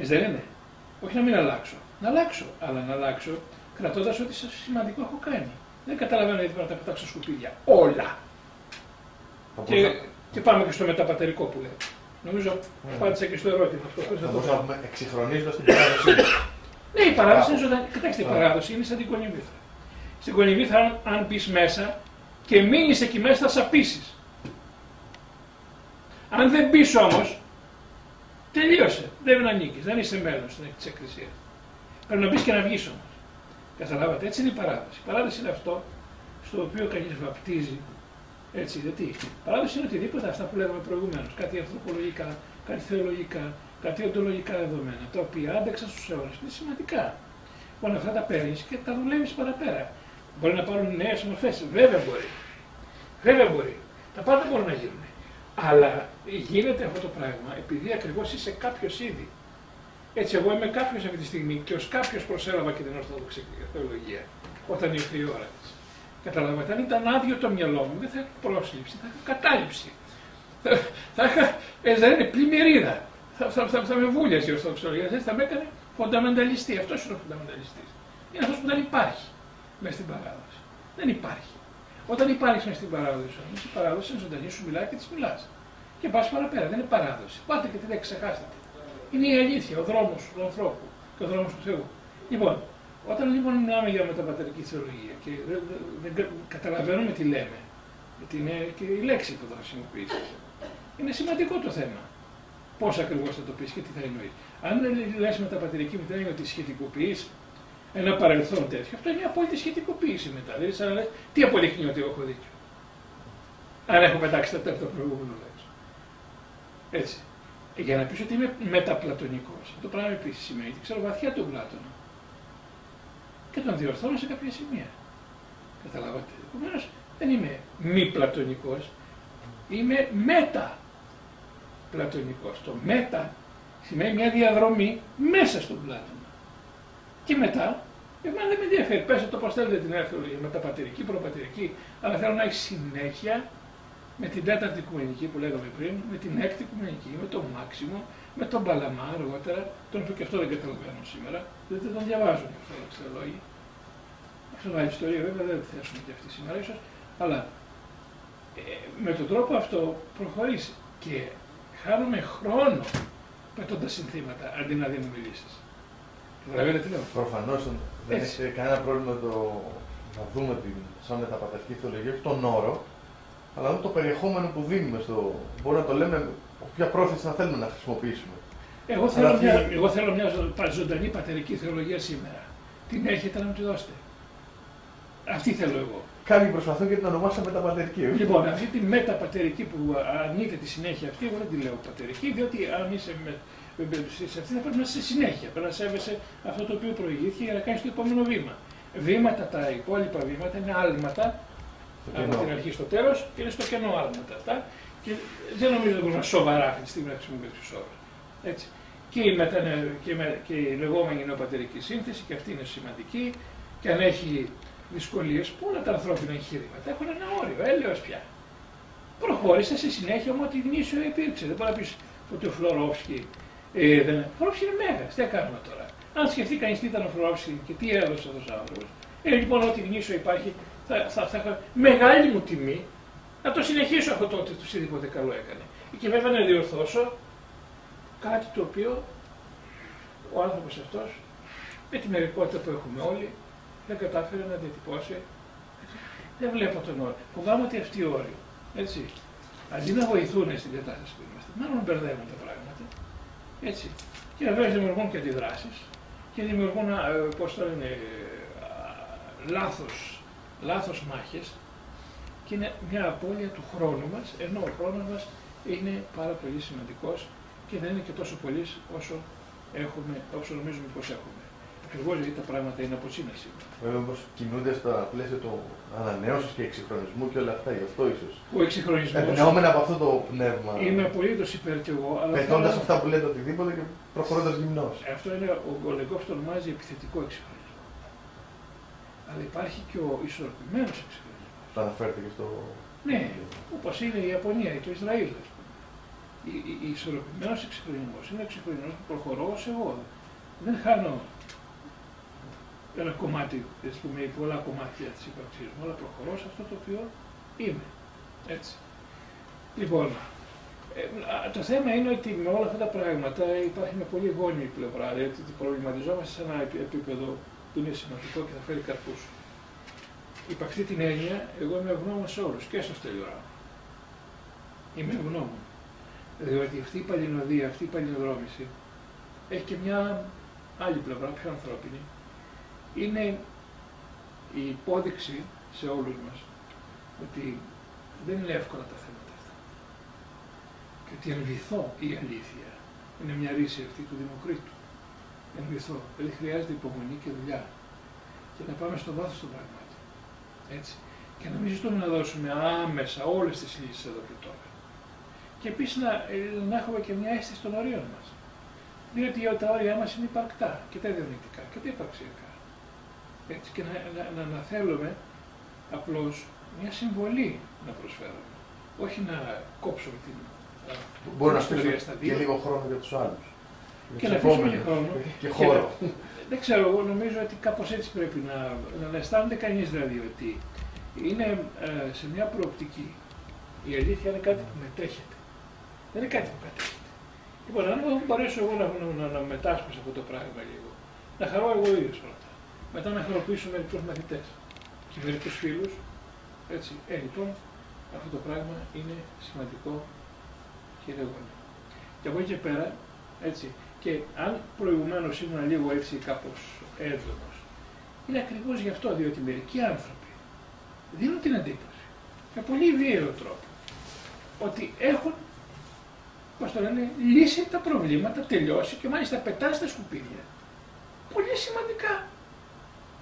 Δεν είναι. Όχι να μην αλλάξω. Να αλλάξω, αλλά να αλλάξω κρατώντας ό,τι σημαντικό έχω κάνει. Δεν καταλαβαίνω γιατί πρέπει να τα πετάξω σκουπίδια. Όλα. Και πάμε και στο μεταπατερικό που λέτε. Νομίζω απάντησα και στο ερώτημα αυτό. Θα μπορούσαμε εξυγχρονίζοντας την παράδοση. Ναι, η παράδοση είναι ζωντανή. Κοιτάξτε, η παράδοση είναι σαν την κονιβήθρα. Στην κονιβήθρα, αν μπει μέσα και μείνει εκεί μέσα, θα σαπίσει. Αν δεν μπει όμως, τελείωσε. Δεν ανήκει, δεν είσαι μέλος τη εκκλησία. Πρέπει να μπει και να βγει όμως. Καταλάβατε, έτσι είναι η παράδοση. Η παράδοση είναι αυτό στο οποίο κανείς βαπτίζει. Έτσι, γιατί η παράδοση είναι οτιδήποτε αυτά που λέγαμε προηγουμένως. Κάτι ανθρωπολογικά, κάτι θεολογικά. Κάτι οντολογικά δεδομένα, τα οποία άντεξαν στους αιώνες, είναι σημαντικά. Λοιπόν, αυτά τα παίρνεις και τα δουλεύεις παραπέρα. Μπορεί να πάρουν νέες μορφές, βέβαια μπορεί. Βέβαια μπορεί. Τα πάντα μπορούν να γίνουν. Αλλά γίνεται αυτό το πράγμα επειδή ακριβώς είσαι κάποιος ήδη. Έτσι, εγώ είμαι κάποιος αυτή τη στιγμή και ως κάποιος προσέλαβα και την Ορθόδοξη Θεολογία, όταν ήρθε η ώρα της. Καταλαβαίνετε, αν ήταν άδειο το μυαλό μου, δεν θα είχα πρόσληψη, θα είχα κατάληψη. Θα είχα, δεν είναι, πλημμυρίδα. Θα με βούλιαζε ο Ορθοδοξολογίας, θα με έκανε φονταμενταλιστή. Αυτός είναι ο φονταμενταλιστής. Είναι αυτός που δεν υπάρχει μέσα στην παράδοση. Δεν υπάρχει. Όταν υπάρχει μέσα στην παράδοση όμως, η παράδοση είναι ζωντανή, σου μιλάει και της μιλάς. Και πας παραπέρα, δεν είναι παράδοση. Πάτε και τη λέξη, ξεχάστε. Είναι η αλήθεια, ο δρόμος του ανθρώπου και ο δρόμος του Θεού. Λοιπόν, όταν λοιπόν μιλάμε για μεταπατερική θεολογία και δεν καταλαβαίνουμε τι λέμε, γιατί είναι και η λέξη που θα χρησιμοποιήσει, είναι σημαντικό το θέμα. Πώς ακριβώς θα το πεις και τι θα εννοείς. Αν λες μεταπατερική με την έννοια ότι σχετικοποιείς ένα παρελθόν τέτοιο, αυτό είναι μια απόλυτη σχετικοποίηση μετά. Δηλαδή, σαν να λες, τι αποδεικνύει ότι έχω δίκιο. Αν έχω πετάξει τα προηγούμενα, λες. Έτσι. Για να πεις ότι είμαι μεταπλατωνικός. Το πράγμα επίσης σημαίνει ότι ξέρω βαθιά τον Πλάτωνα. Και τον διορθώνω σε κάποια σημεία. Καταλάβατε. Επομένως δεν είμαι μη πλατωνικός. Είμαι μεταπλατωνικός. Το μετα σημαίνει μια διαδρομή μέσα στον Πλάτωνα. Και μετά, εμένα δεν με ενδιαφέρει. Πες το πώς θέλετε την εύκολη, μεταπατηρική, προπατηρική, αλλά θέλω να έχει συνέχεια με την τέταρτη οικουμενική που λέγαμε πριν, με την έκτη οικουμενική, με τον Μάξιμο, με τον Παλαμά αργότερα, τον οποίο και αυτό δεν καταλαβαίνω σήμερα, γιατί δεν τον διαβάζουν αυτό οι εξελόγοι. Αυτό είναι άλλη ιστορία, βέβαια δεν τη θέσουμε και αυτή σήμερα ίσως, αλλά με τον τρόπο αυτό προχωρήσει και χάνουμε χρόνο πετώντας συνθήματα αντί να δίνουμε λύσεις. Προφανώς δεν έχει κανένα πρόβλημα να δούμε την σαν μεταπαταρχική θεολογία, όχι τον όρο, αλλά το περιεχόμενο που δίνουμε στο. Μπορούμε να το λέμε, ποια πρόθεση να θέλουμε να χρησιμοποιήσουμε. Εγώ θέλω μια ζωντανή πατερική θεολογία σήμερα. Την έχετε να μου τη δώσετε. Αυτή θέλω εγώ. Κάποιοι προσπαθούν και την ονομάσαν μεταπατερική. Λοιπόν, αυτή τη μεταπατερική που αρνείται τη συνέχεια αυτή, εγώ δεν τη λέω πατερική, διότι αν είσαι σε αυτή θα πρέπει να είσαι συνέχεια. Πρέπει να σέβεσαι αυτό το οποίο προηγήθηκε για να κάνεις το επόμενο βήμα. Βήματα, τα υπόλοιπα βήματα είναι άλματα. Από την αρχή στο τέλος και είναι στο κενό άλματα αυτά. Και δεν νομίζω ότι μπορούμε σοβαρά αυτή τη στιγμή να χρησιμοποιήσουμε σοβαρά. Έτσι. Και η λεγόμενη νεοπατερική σύνθεση, και αυτή είναι σημαντική, και αν έχει δυσκολίες, που όλα τα ανθρώπινα εγχείρηματα έχουν ένα όριο, έλεος πια. Προχώρησε σε συνέχεια με ό,τι γνήσιο υπήρξε. Δεν μπορεί να πει ότι ο Φλωρόφσκι. Ο Φλωρόφσκι είναι μέγας, τι κάνουμε τώρα. Αν σκεφτεί κανείς τι ήταν ο Φλωρόφσκι και τι έδωσε ο άνθρωπος, λοιπόν, ό,τι γνήσιο υπάρχει. Θα είχα μεγάλη μου τιμή να το συνεχίσω αυτό τότε το οτιδήποτε καλό έκανε. Και βέβαια να διορθώσω κάτι το οποίο ο άνθρωπος αυτός με τη μερικότητα που έχουμε όλοι δεν κατάφερε να διατυπώσει. Δεν βλέπω τον όρο. Φοβάμαι ότι αυτοί οι όροι, έτσι, αντί να βοηθούν στην κατάσταση που είμαστε, μάλλον μπερδεύουν τα πράγματα. Έτσι. Και βέβαια δημιουργούν και αντιδράσεις και δημιουργούν, πώς το λένε, λάθος μάχες και είναι μια απώλεια του χρόνου μας, ενώ ο χρόνος μας είναι πάρα πολύ σημαντικός και δεν είναι και τόσο πολύς όσο νομίζουμε πως έχουμε. Ακριβώς γιατί τα πράγματα είναι όπως είναι σήμερα. Βέβαια όμως κινούνται στα πλαίσια του ανανέωσης και εξυγχρονισμού και όλα αυτά, γι' αυτό ίσως. Ο εξυγχρονισμός. Εμπνεώμενα από αυτό το πνεύμα. Είμαι απολύτως υπέρ και εγώ. Πετώντας αυτά που λέτε οτιδήποτε και προχωρώντας γυμνός. Αυτό είναι ο Λεγκόφ το ονομάζει επιθετικό εξυγχρονισμό. Αλλά υπάρχει και ο ισορροπημένος εξυγχρονισμός. Τα αναφέρετε και στο. Ναι, όπως είναι η Ιαπωνία ή το Ισραήλ, ας πούμε. Ο ισορροπημένος εξυγχρονισμός είναι ο εξυγχρονισμός που προχωρώ ως εγώ. Δεν χάνω ένα κομμάτι, ας πούμε, ή πολλά κομμάτια της ύπαρξής μου, αλλά προχωρώ σε αυτό το οποίο είμαι. Έτσι. Λοιπόν, το θέμα είναι ότι με όλα αυτά τα πράγματα υπάρχει μια πολύ γόνιμη πλευρά, γιατί προβληματιζόμαστε σε ένα επίπεδο που είναι σημαντικό και θα φέρει καρπούς. Υπ' αυτή την έννοια, εγώ είμαι ευγνώμων σε όλους και στο Στέλιο Ράμφο. Είμαι ευγνώμων. Διότι αυτή η παλινοδία, αυτή η παλινοδρόμηση έχει και μια άλλη πλευρά, πιο ανθρώπινη. Είναι η υπόδειξη σε όλους μας ότι δεν είναι εύκολα τα θέματα αυτά. Και ότι ενβυθώ η αλήθεια. Είναι μια ρίση αυτή του Δημοκρίτου. Δηλαδή χρειάζεται υπομονή και δουλειά και να πάμε στο βάθος των πραγμάτων. Έτσι. Και να μην ζητούμε να δώσουμε άμεσα όλες τις λύσεις εδώ και τώρα. Και επίσης να έχουμε και μια αίσθηση των ορίων μας. Διότι τα όρια μας είναι υπαρκτά και τα ιδεονητικά και τα υπαρξιακά. Έτσι. Και να θέλουμε απλώς μια συμβολή να προσφέρουμε. Όχι να κόψουμε την. Μπορεί να στείλει και λίγο χρόνο για τους άλλους. Και να αφήσουμε και χρόνο. Και χώρο. Δεν ξέρω, εγώ νομίζω ότι κάπως έτσι πρέπει να αισθάνεται κανείς, δηλαδή ότι είναι σε μια προοπτική. Η αλήθεια είναι κάτι που μετέχεται. Δεν είναι κάτι που κατέχεται. Λοιπόν, αν μπορέσω εγώ να μετάσχω σε αυτό το πράγμα λίγο, να χαρώ εγώ ίδιος πρώτα. Μετά να χαροποιήσω μερικούς μαθητές και μερικούς φίλους. Έτσι. Λοιπόν, αυτό το πράγμα είναι σημαντικό και λεγόμενο. Και από εκεί και πέρα, έτσι. Και αν προηγουμένως ήμουν λίγο έτσι κάπως έντονος, είναι ακριβώς γι' αυτό, διότι μερικοί άνθρωποι δίνουν την εντύπωση, με πολύ βίαιο τρόπο, ότι έχουν πώς το λένε, λύσει τα προβλήματα, τελειώσει και μάλιστα πετά στα σκουπίδια πολύ σημαντικά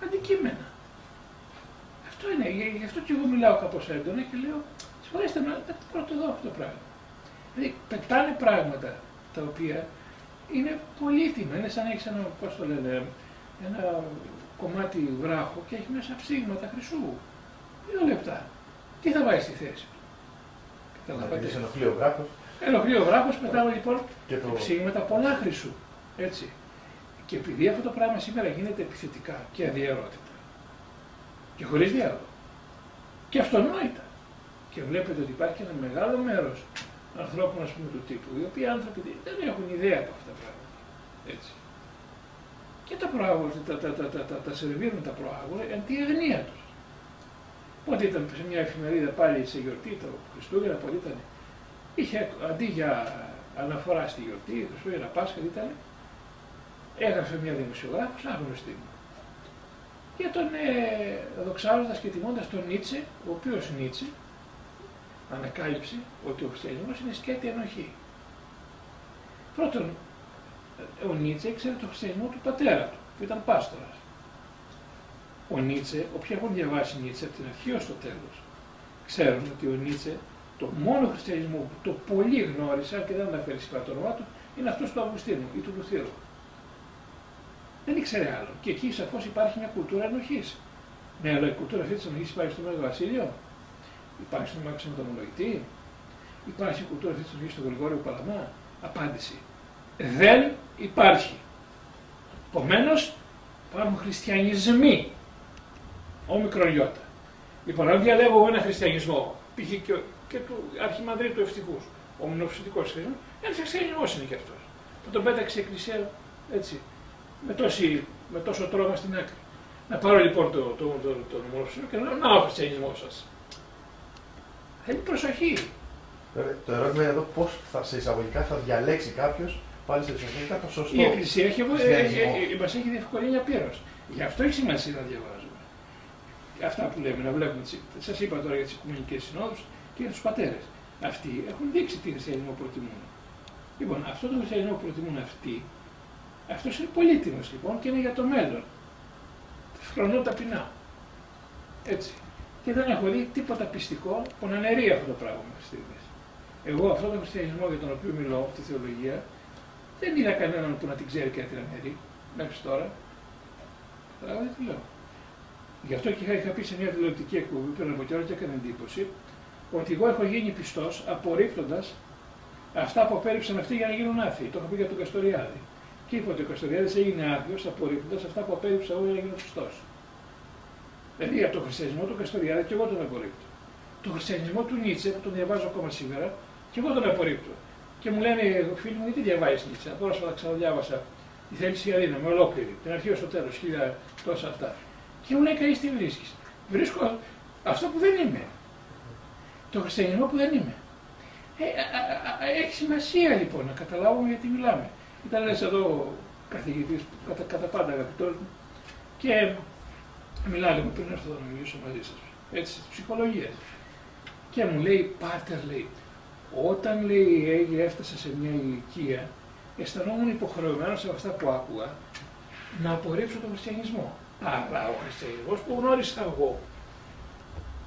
αντικείμενα. Αυτό είναι, γι' αυτό και εγώ μιλάω κάπως έντονα και λέω, συγχωρέστε με, να το δω αυτό το πράγμα. Δηλαδή πετάνε πράγματα τα οποία είναι πολύτιμα, είναι σαν να έχεις ένα, πώς το λένε, ένα κομμάτι βράχο και έχει μέσα ψήγματα χρυσού. 2 λεπτά. Τι θα βάλει στη θέση του. Καταλαβαίνετε. Ενοχλεί ο βράχος. Ενοχλεί ο βράχος, πετάμε λοιπόν και το... ψήγματα πολλά χρυσού. Έτσι. Και επειδή αυτό το πράγμα σήμερα γίνεται επιθετικά και αδιαιρότητα και χωρίς διάλογο και αυτονόητα. Και βλέπετε ότι υπάρχει ένα μεγάλο μέρος ανθρώπων, ας πούμε, του τύπου, οι οποίοι άνθρωποι δεν έχουν ιδέα από αυτά τα πράγματα. Έτσι. Και τα προάγωρα, τα σερβίρουν τα προάγωρα εν τη αγνία τους. Πότε ήταν σε μια εφημερίδα πάλι σε γιορτή, το Χριστούγεννα, πότε ήταν, είχε αντί για αναφορά στη γιορτή, Χριστούγεννα, Πάσχα, ήταν, έγραφε μια δημοσιογράφος, άγνωστη μου, για τον δοξάζοντας και τιμώντας τον Νίτσε, ο οποίος Νίτσε ανακάλυψε ότι ο χριστιανισμός είναι σκέτη ενοχή. Πρώτον, ο Νίτσε ήξερε τον χριστιανισμό του πατέρα του, που ήταν πάστορας. Ο Νίτσε, όποιοι έχουν διαβάσει Νίτσε από την αρχή ως το τέλος, ξέρουν ότι ο Νίτσε, το μόνο χριστιανισμό που το πολύ γνώρισε, και δεν αναφέρει σήμερα το όνομά του, είναι αυτός του Αγουστίνου ή του Λουθύρου. Δεν ήξερε άλλο. Και εκεί σαφώς υπάρχει μια κουλτούρα ενοχής. Ναι, αλλά η κουλτούρα αυτή της ενοχής υπάρχει στο Μέγαρο Βασίλειο, υπάρχει στο Μάξιμο τον Ομολογητή, υπάρχει η κουλτούρα αυτή της ενοχής στον Γρηγόριο Παλαμά. Απάντηση. Δεν υπάρχει. Επομένως, υπάρχουν χριστιανισμοί. Όμικρον Ιώτα. Λοιπόν, αν διαλέγω ένα χριστιανισμό, π.χ. και του Αρχιμανδρίτου Ευτυχούς, ο μονοψητικός χριστιανισμός, ένας χριστιανισμός είναι και αυτός. Θα τον πέταξε η Εκκλησία έτσι, με τόσο τρόμα στην άκρη. Να πάρω λοιπόν τον μονοψητικό και να λέω, να ο χριστιανισμός σας. Θέλει προσοχή. Το ερώτημα είναι εδώ πώς θα σε εισαγωγικά θα διαλέξει κάποιος πάλι σε εισαγωγικά το σωστό. Η Εκκλησία μας έχει διευκολύνει απείρως. Γι' αυτό έχει σημασία να διαβάζουμε. Αυτά που λέμε, να βλέπουμε. Σας είπα τώρα για τις Οικουμενικές Συνόδους και για τους πατέρες. Αυτοί έχουν δείξει τι χριστιανισμό προτιμούν. Λοιπόν, αυτό το χριστιανισμό που προτιμούν αυτοί, αυτό είναι πολύτιμος λοιπόν και είναι για το μέλλον. Χρονώ ταπεινά. Έτσι. Και δεν έχω δει τίποτα πιστικό που να νερεί αυτό το πράγμα μέχρι στιγμής. Εγώ αυτόν τον χριστιανισμό για τον οποίο μιλώ, τη θεολογία, δεν είδα κανέναν που να την ξέρει και να την αναιρεί μέχρι τώρα. Καταλάβατε τι λέω. Γι' αυτό και είχα πει σε μια τηλεοπτική εκπομπή πριν από καιρό και έκανε εντύπωση ότι εγώ έχω γίνει πιστός απορρίπτοντας αυτά που απέρριψαν αυτοί για να γίνουν άθιοι. Το είχα πει για τον Καστοριάδη. Και είπε ότι ο Καστοριάδης έγινε άθιος απορρίπτοντας αυτά που απέρριψα εγώ για να γίνω πιστός. Δηλαδή από τον χριστιανισμό του Καστοριάδη και εγώ τον απορρίπτω. Τον χριστιανισμό του Νίτσε που τον διαβάζω ακόμα σήμερα και εγώ τον απορρίπτω. Και μου λένε, φίλοι μου, γιατί διαβάζεις Νίτσε. Τώρα θα ξαναδιάβασα τη θέληση για δύναμη ολόκληρη, την αρχή ως το τέλος, 1000 τόσα αυτά. Και μου λέει, καλή τι βρίσκεις. Βρίσκω αυτό που δεν είμαι. Το χριστιανισμό που δεν είμαι. Έχει σημασία λοιπόν να καταλάβουμε γιατί μιλάμε. Ήταν ένας εδώ καθηγητής, κατά πάντα αγαπητός μου, και μιλάει μου πριν έρθω να μιλήσω μαζί σας, έτσι, της ψυχολογίας. Και μου λέει, πάτερ, λέει, όταν λέει, έφτασα σε μια ηλικία, αισθανόμουν υποχρεωμένος από αυτά που άκουγα, να απορρίψω τον χριστιανισμό. Αλλά ο χριστιανισμός που γνώρισα εγώ,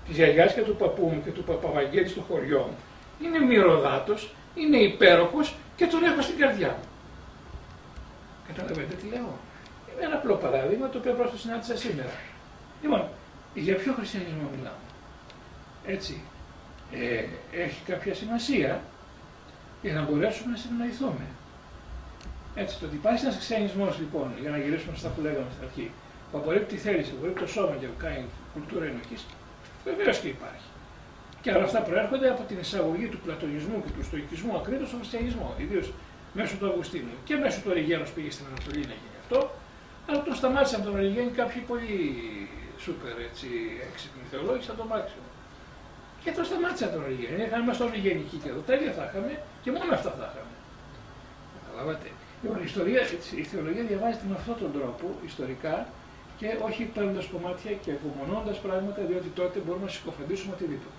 της γιαγιάς και του παππού μου και του παπαγγέλη στο χωριό μου, είναι μυρωδάτος, είναι υπέροχος και τον έχω στην καρδιά μου. Καταλαβαίνετε τι λέω. Είναι ένα απλό παράδειγμα το οποίο πρόσφατα συνάντησα σήμερα. Λοιπόν, για ποιο χριστιανισμό μιλάμε. Έτσι. Έχει κάποια σημασία για να μπορέσουμε να συνεννοηθούμε. Έτσι, το ότι υπάρχει ένας χριστιανισμός λοιπόν, για να γυρίσουμε στα που λέγαμε στην αρχή, που απορρίπτει τη θέληση, απορρίπτει το σώμα και κάνει κουλτούρα ενοχής, βεβαίως και υπάρχει. Και όλα αυτά προέρχονται από την εισαγωγή του πλατωνισμού και του στοικισμού ακρίτως στον χριστιανισμό, ιδίως μέσω του Αγουστίνου. Και μέσω του Ρηγένος πήγε στην Ανατολή να γίνει αυτό, αλλά τον σταμάτησαν τον Ρηγένη κάποιοι πολύ σούπερ έξυπνοι θεολόγοι σαν τον Μάξιμο. Και τον σταμάτησαν τον Ρηγένη. Είχαμε μέσα όλοι γενικοί και εδώ. Τα ίδια θα είχαμε και μόνο αυτά θα είχαμε. Καταλάβατε. Λοιπόν, η θεολογία διαβάζεται με αυτόν τον τρόπο ιστορικά και όχι παίρνοντας κομμάτια και απομονώντας πράγματα, διότι τότε μπορούμε να συκοφαντήσουμε οτιδήποτε.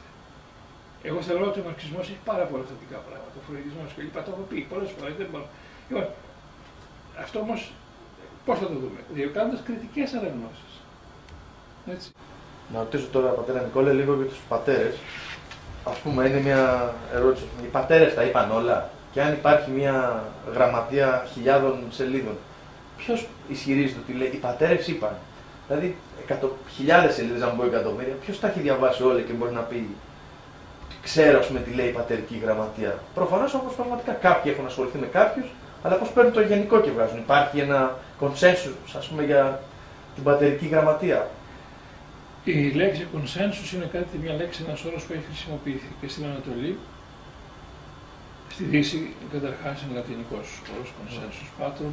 Εγώ θεωρώ ότι ο μαρξισμός έχει πάρα πολλά θετικά πράγματα. Ο φροντισμός κλπ. Το έχω πει πολλές φορές. Λοιπόν, αυτό όμως πώς θα το δούμε, διεκάνοντας κριτικές αναγνώσεις. Έτσι. Να ρωτήσω τώρα, πατέρα Νικόλα, λίγο για τους πατέρες. Ας πούμε, είναι μια ερώτηση. Οι πατέρες τα είπαν όλα, και αν υπάρχει μια γραμματεία χιλιάδων σελίδων, ποιος ισχυρίζεται ότι λέει οι πατέρες είπαν? Δηλαδή, χιλιάδες σελίδες, αν μπορεί εκατομμύρια, ποιος τα έχει διαβάσει όλα και μπορεί να πει, ξέρω, ας πούμε, τι λέει η πατερική γραμματεία? Προφανώς όμως πραγματικά κάποιοι έχουν ασχοληθεί με κάποιους, αλλά πώς παίρνουν το γενικό και βγάζουν? Υπάρχει ένα consensus, ας πούμε, για την πατερική γραμματεία? Η λέξη consensus είναι ένας όρος που έχει χρησιμοποιηθεί και στην Ανατολή, στη Δύση, καταρχάς είναι λατινικός όρος consensus Πάτων,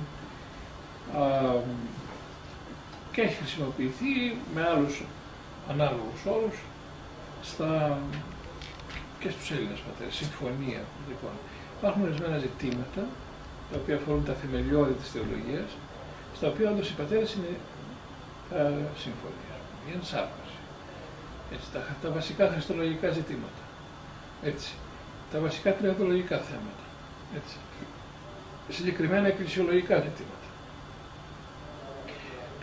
και έχει χρησιμοποιηθεί με άλλους ανάλογους όρους και στους Έλληνες πατέρες, συμφωνία. Λοιπόν, υπάρχουν ορισμένα ζητήματα τα οποία αφορούν τα θεμελιώδη της θεολογίας, στα οποία όντως οι πατέρες είναι σύμφωνοι. Η ενσάρκωση. Τα βασικά χριστολογικά ζητήματα. Έτσι. Τα βασικά τριαδολογικά θέματα. Έτσι. Συγκεκριμένα εκκλησιολογικά ζητήματα.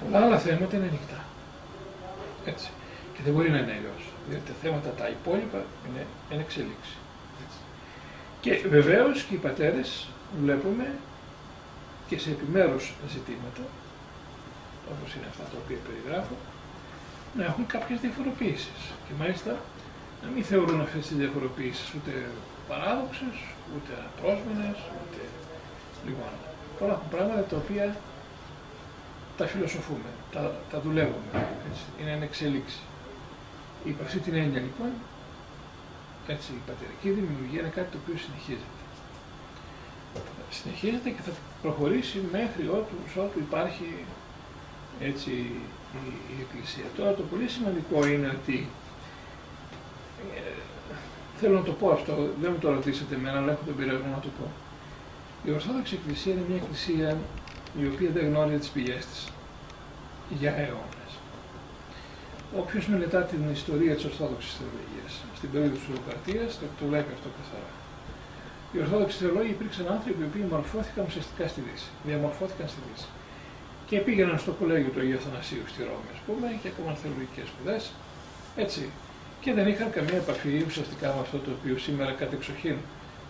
Πολλά άλλα θέματα είναι ανοιχτά. Έτσι. Και δεν μπορεί να είναι αλλιώς. Διότι τα θέματα τα υπόλοιπα είναι εν εξελίξη. Έτσι. Και βεβαίως και οι πατέρες βλέπουμε και σε επιμέρους ζητήματα, όπως είναι αυτά τα οποία περιγράφω, να έχουν κάποιες διαφοροποίησεις και μάλιστα να μην θεωρούν αυτές τις διαφοροποίησεις ούτε παράδοξες, ούτε αναπρόσμενες, ούτε... Λοιπόν, πολλά πράγματα τα οποία τα φιλοσοφούμε, τα δουλεύουμε, έτσι, είναι εν εξελίξη. Υπ' αυτή την έννοια λοιπόν, έτσι, η πατερική δημιουργία είναι κάτι το οποίο συνεχίζεται. Συνεχίζεται και θα προχωρήσει μέχρι ότου υπάρχει, έτσι, η Εκκλησία. Τώρα το πολύ σημαντικό είναι ότι, θέλω να το πω αυτό, δεν μου το ρωτήσατε εμένα, αλλά έχω τον πειρασμό να το πω. Η Ορθόδοξη Εκκλησία είναι μια Εκκλησία η οποία δεν γνώριζε τις πηγές της για αιώνες. Όποιος μελετά την ιστορία της Ορθόδοξης Θεολογίας στην περίοδο της Ουροκρατίας, το λέει αυτό καθαρά. Οι Ορθόδοξοι Θεολόγοι υπήρξαν άνθρωποι οι οποίοι μορφώθηκαν ουσιαστικά στη Δύση, διαμορφώθηκαν στη Δύση. Και πήγαιναν στο κολέγιο του Αγίου Αθανασίου στη Ρώμη, ας πούμε, και έκαναν θεολογικές σπουδές, έτσι. Και δεν είχαν καμία επαφή ουσιαστικά με αυτό το οποίο σήμερα κατεξοχήν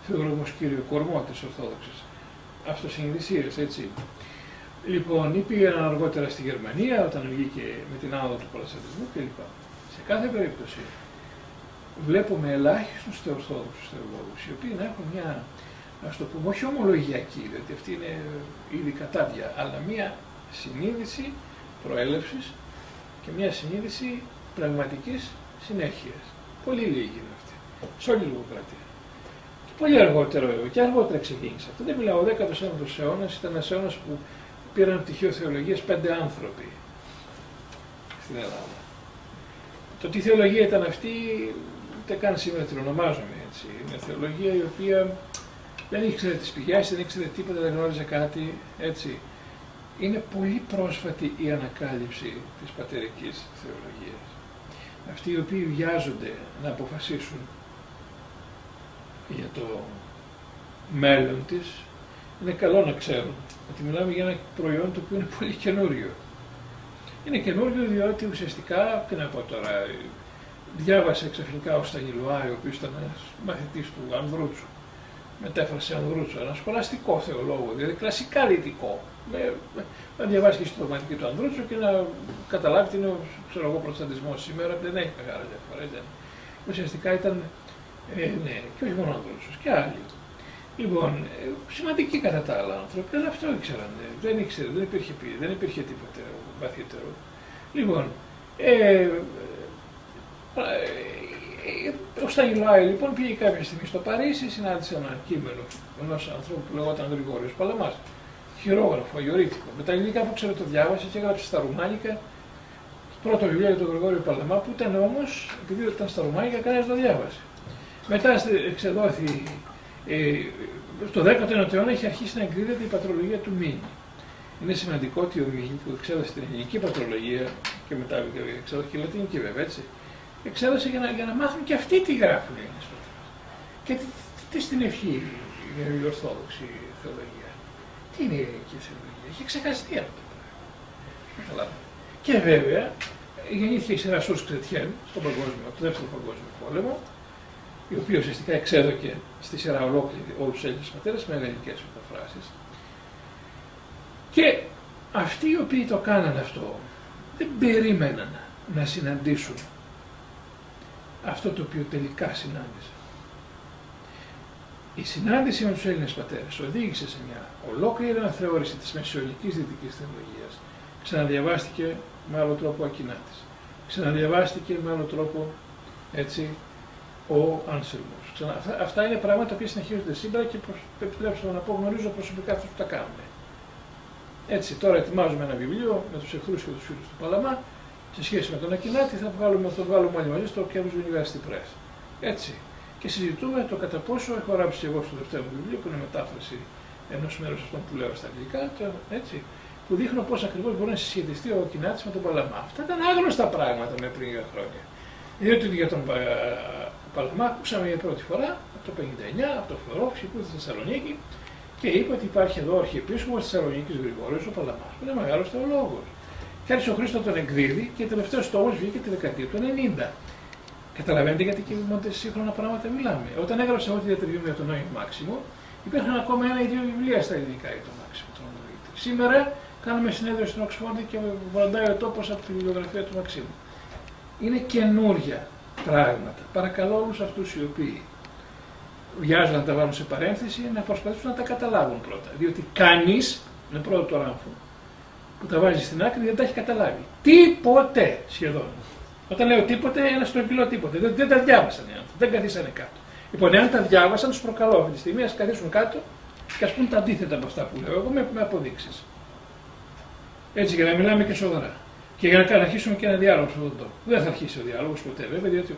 θεωρούμε ως κύριο κορμό της Ορθόδοξης. Αυτοσυνειδησίες, έτσι. Λοιπόν, ή πήγαιναν αργότερα στη Γερμανία, όταν βγήκε με την άνοδο του Προτεσταντισμού κλπ. Σε κάθε περίπτωση, βλέπουμε ελάχιστους Ορθόδοξους θεολόγους, οι οποίοι να έχουν μια, ας το πούμε, όχι ομολογιακή, διότι αυτή είναι ήδη κατάδια, αλλά μια συνείδηση προέλευσης και μια συνείδηση πραγματικής συνέχειας. Πολύ λίγη είναι αυτή, σε όλη η λογοκρατία. Και πολύ αργότερο, και αργότερα ξεκίνησε αυτό. Δεν μιλάω, ο 19ος αιώνας ήταν ένας αιώνας που πήραν πτυχίο θεολογίας 5 άνθρωποι στην Ελλάδα. Το τι θεολογία ήταν αυτή, ούτε καν σήμερα την ονομάζομαι έτσι. Είναι θεολογία η οποία δεν ήξερε τις πηγές, δεν ήξερε τίποτα, δεν γνώριζε κάτι, έτσι. Είναι πολύ πρόσφατη η ανακάλυψη της πατερικής θεολογίας. Αυτοί οι οποίοι βιάζονται να αποφασίσουν για το μέλλον της, είναι καλό να ξέρουν ότι μιλάμε για ένα προϊόν το οποίο είναι πολύ καινούριο. Είναι καινούριο διότι ουσιαστικά, τι να πω τώρα, διάβασε ξαφνικά ο Σταγηλουάη, ο οποίος ήταν ένας μαθητής του Ανδρούτσου, μετέφρασε Ανδρούτσο, ένα σχολαστικό θεολόγο, δηλαδή κλασικά δυτικό. Να διαβάσει και στη δογματική του Ανδρούτσο και να καταλάβει τι είναι ο Προτεσταντισμός σήμερα, δεν έχει μεγάλη διαφορά. Ουσιαστικά ήταν, ναι, και όχι μόνο ο Ανδρούτσος, και άλλοι. Λοιπόν, σημαντικοί κατά τα άλλα άνθρωποι, αλλά αυτό ήξεραν. Δεν ήξερε, δεν υπήρχε τίποτε βαθύτερο. Λοιπόν, ο Σταγηλουάη λοιπόν πήγε κάποια στιγμή στο Παρίσι, συνάντησε ένα κείμενο ενός ανθρώπου που λεγόταν Γρηγόριος Παλαμάς, χειρόγραφο, αγιορείτικο. Με τα ελληνικά που ξέρω το διάβασε και έγραψε στα ρουμάνικα το πρώτο βιβλίο για τον Γρηγόριο Παλαμά, που ήταν όμως, επειδή ήταν στα ρουμάνικα, κανένας το διάβασε. Μετά εξεδόθη, στο 19ο αιώνα έχει αρχίσει να εκδίδεται η πατρολογία του Μίνι. Είναι σημαντικό ότι ο Μίνι, που εξέδωσε την ελληνική πατρολογία και μετά εξέδωσε και η λατινική βέβαια, έτσι. εξέδωσε για να μάθουν και αυτοί τι γράφουν οι Έλληνες πατέρες. Και τι στην ευχή η Ορθόδοξη θεολογία. Τι είναι η ελληνική θεολογία, έχει ξεχαστεί αυτό το πράγμα. Και βέβαια γεννήθηκε ένα Σούς Κρετιέν στον Παγκόσμιο, τον Δεύτερο Παγκόσμιο Πόλεμο, η οποία ουσιαστικά εξέδωκε στη σειρά ολόκληρη όλους τους Έλληνες πατέρες με ελληνικές μεταφράσεις. Και αυτοί οι οποίοι το κάνανε αυτό δεν περίμεναν να συναντήσουν αυτό το οποίο τελικά συνάντησαν. Η συνάντηση με τους Έλληνες πατέρες οδήγησε σε μια ολόκληρη αναθεώρηση της μεσαιωνικής δυτικής θεολογίας. Ξαναδιαβάστηκε με άλλο τρόπο Ακινάτης. Ξαναδιαβάστηκε με άλλο τρόπο έτσι, ο Άνσελμος. Αυτά είναι πράγματα που συνεχίζονται σήμερα και επιτρέψτε μου να πω, γνωρίζω προσωπικά αυτούς που τα κάνουν. Έτσι, τώρα ετοιμάζουμε ένα βιβλίο με τους εχθρούς και τους φίλους του Παλαμά σε σχέση με τον Ακινάτη, θα το βγάλουμε όλοι μαζί στο Cambridge University Press. Έτσι. Και συζητούμε το κατά πόσο έχω γράψει εγώ στο δεύτερο βιβλίο, που είναι μετάφραση ενός μέρους αυτών που λέω στα αγγλικά, έτσι, που δείχνω πώς ακριβώς μπορεί να συσχετιστεί ο Ακινάτης με τον Παλαμά. Αυτά ήταν άγνωστα πράγματα με πριν 2 χρόνια. Διότι για τον Παλαμά ακούσαμε για πρώτη φορά από το 1959, από το Φλωρόφσκι που ήταν στη Θεσσαλονίκη. Και είπε ότι υπάρχει εδώ ο αρχιεπίσκοπος της Θεσσαλονίκης Γρηγόριος, ο Παλαμάς, που είναι μεγάλος θεολόγος. Και άρχισε ο Χρήστος τον εκδίδει και τελευταίος τόμος βγήκε τη δεκαετία του 90. Καταλαβαίνετε γιατί και με σύγχρονα πράγματα μιλάμε. Όταν έγραψα εγώ τη διατριβή μου για τον Νόη Μάξιμο, υπήρχαν ακόμα 1 ή 2 βιβλία στα ελληνικά για τον Μάξιμο, τον Ομολογητή. Σήμερα κάνουμε συνέδριο στην Οξφόρδη και βροντάει ο τόπος από τη βιβλιογραφία του Μαξίμου. Είναι καινούρια πράγματα. Παρακαλώ όλους αυτούς οι οποίοι βιάζουν να τα βάλουν σε παρένθεση, να προσπαθήσουν να τα καταλάβουν πρώτα. Διότι κανείς, με πρώτο το Ράμφο, που τα βάζει στην άκρη δεν τα έχει καταλάβει. Τίποτε σχεδόν. Όταν λέω τίποτε, ένα στο επιλό τίποτε. Δεν τα διάβασαν οι άνθρωποι, δεν καθίσανε κάτω. Λοιπόν, εάν τα διάβασαν, τους προκαλώ αυτή τη στιγμή, ας καθίσουν κάτω και ας πούν τα αντίθετα από αυτά που λέω εγώ με αποδείξεις. Έτσι, για να μιλάμε και σοβαρά. Και για να αρχίσουμε και ένα διάλογο σε αυτόν τον τόπο. Δεν θα αρχίσει ο διάλογος ποτέ, βέβαια, διότι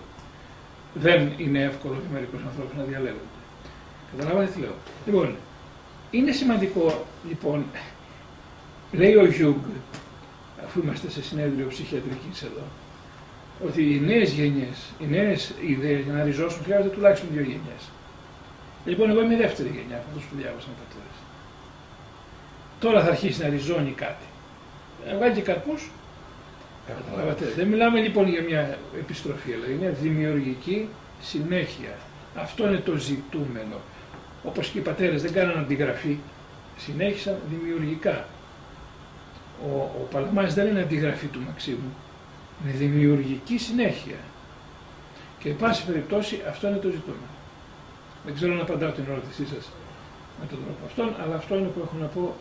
δεν είναι εύκολο για μερικούς ανθρώπους να διαλέγονται. Καταλάβατε τι λέω. Λοιπόν, είναι σημαντικό, λοιπόν, λέει ο Γιούγκ, αφού είμαστε σε συνέδριο ψυχιατρικής εδώ, ότι οι νέες γενιές, οι νέες ιδέες για να ριζώσουν χρειάζονται τουλάχιστον 2 γενιές. Λοιπόν, εγώ είμαι η δεύτερη γενιά από αυτούς που διάβασαν πατέρες. Τώρα θα αρχίσει να ριζώνει κάτι. Να βγάλει και καρπούς. Δεν μιλάμε λοιπόν για μια επιστροφή, αλλά είναι δημιουργική συνέχεια. Αυτό είναι το ζητούμενο. Όπως και οι πατέρες δεν κάναν αντιγραφή, συνέχισαν δημιουργικά. Ο Παλαμάς δεν είναι αντιγραφή του Μαξίμου, είναι δημιουργική συνέχεια. Και εν πάση περιπτώσει αυτό είναι το ζητούμενο. Δεν ξέρω να απαντάω την ερώτησή σας με τον τρόπο αυτόν, αλλά αυτό είναι που έχω να πω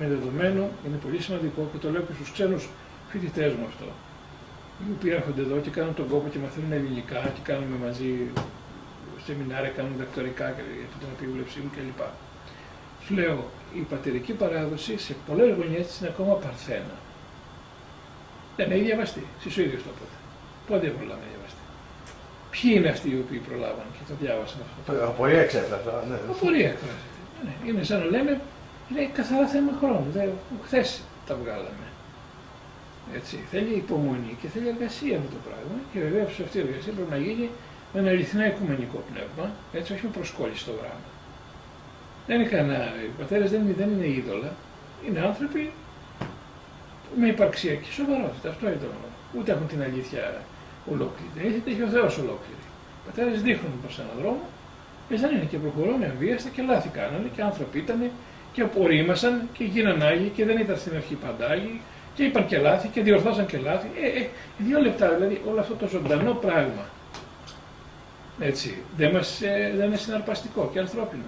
με δεδομένο, είναι πολύ σημαντικό και το λέω και στους ξένους φοιτητές μου αυτό, οι οποίοι έρχονται εδώ και κάνουν τον κόπο και μαθαίνουν ελληνικά και κάνουμε μαζί σεμινάρια, κάνουν διδακτορικά και την επίβλεψή μου κλπ. Σου λέω, η πατερική παράδοση σε πολλές γωνιές της είναι ακόμα παρθένα. Δεν έχει διαβαστεί, εσείς ο ίδιος το είπατε. Πότε δεν προλάβαμε να διαβαστεί. Ποιοι είναι αυτοί οι οποίοι προλάβαν και το διάβασαν αυτό. Απορία εξέφρασε. Ναι. Απορία εξέφρασε. Ναι. Είναι σαν να λέμε, είναι καθαρά θέμα χρόνου. Χθες τα βγάλαμε. Έτσι, θέλει υπομονή και θέλει εργασία με το πράγμα και βέβαια σε αυτή η εργασία πρέπει να γίνει με ένα αληθινά οικουμενικό πνεύμα, έτσι, όχι με προσκόλληση στο πράγμα. Δεν είναι κανένα, οι πατέρες δεν είναι είδωλα, είναι άνθρωποι με υπαρξιακή σοβαρότητα, αυτό είναι το μόνο. Ούτε έχουν την αλήθεια ολόκληρη, την αλήθεια έχει ο Θεός ολόκληρη. Οι πατέρες δείχνουν προς έναν δρόμο, δεν είναι και προχωρούν εμβίαστα και λάθη κάνανε και άνθρωποι ήταν και απορρίμασαν και γίναν άγιοι και δεν ήταν στην αρχή παντάγιοι. Και είπαν και λάθη και διορθώσαν και λάθη. 2 λεπτά δηλαδή όλο αυτό το ζωντανό πράγμα. Έτσι. Δεν είναι συναρπαστικό και ανθρώπινο.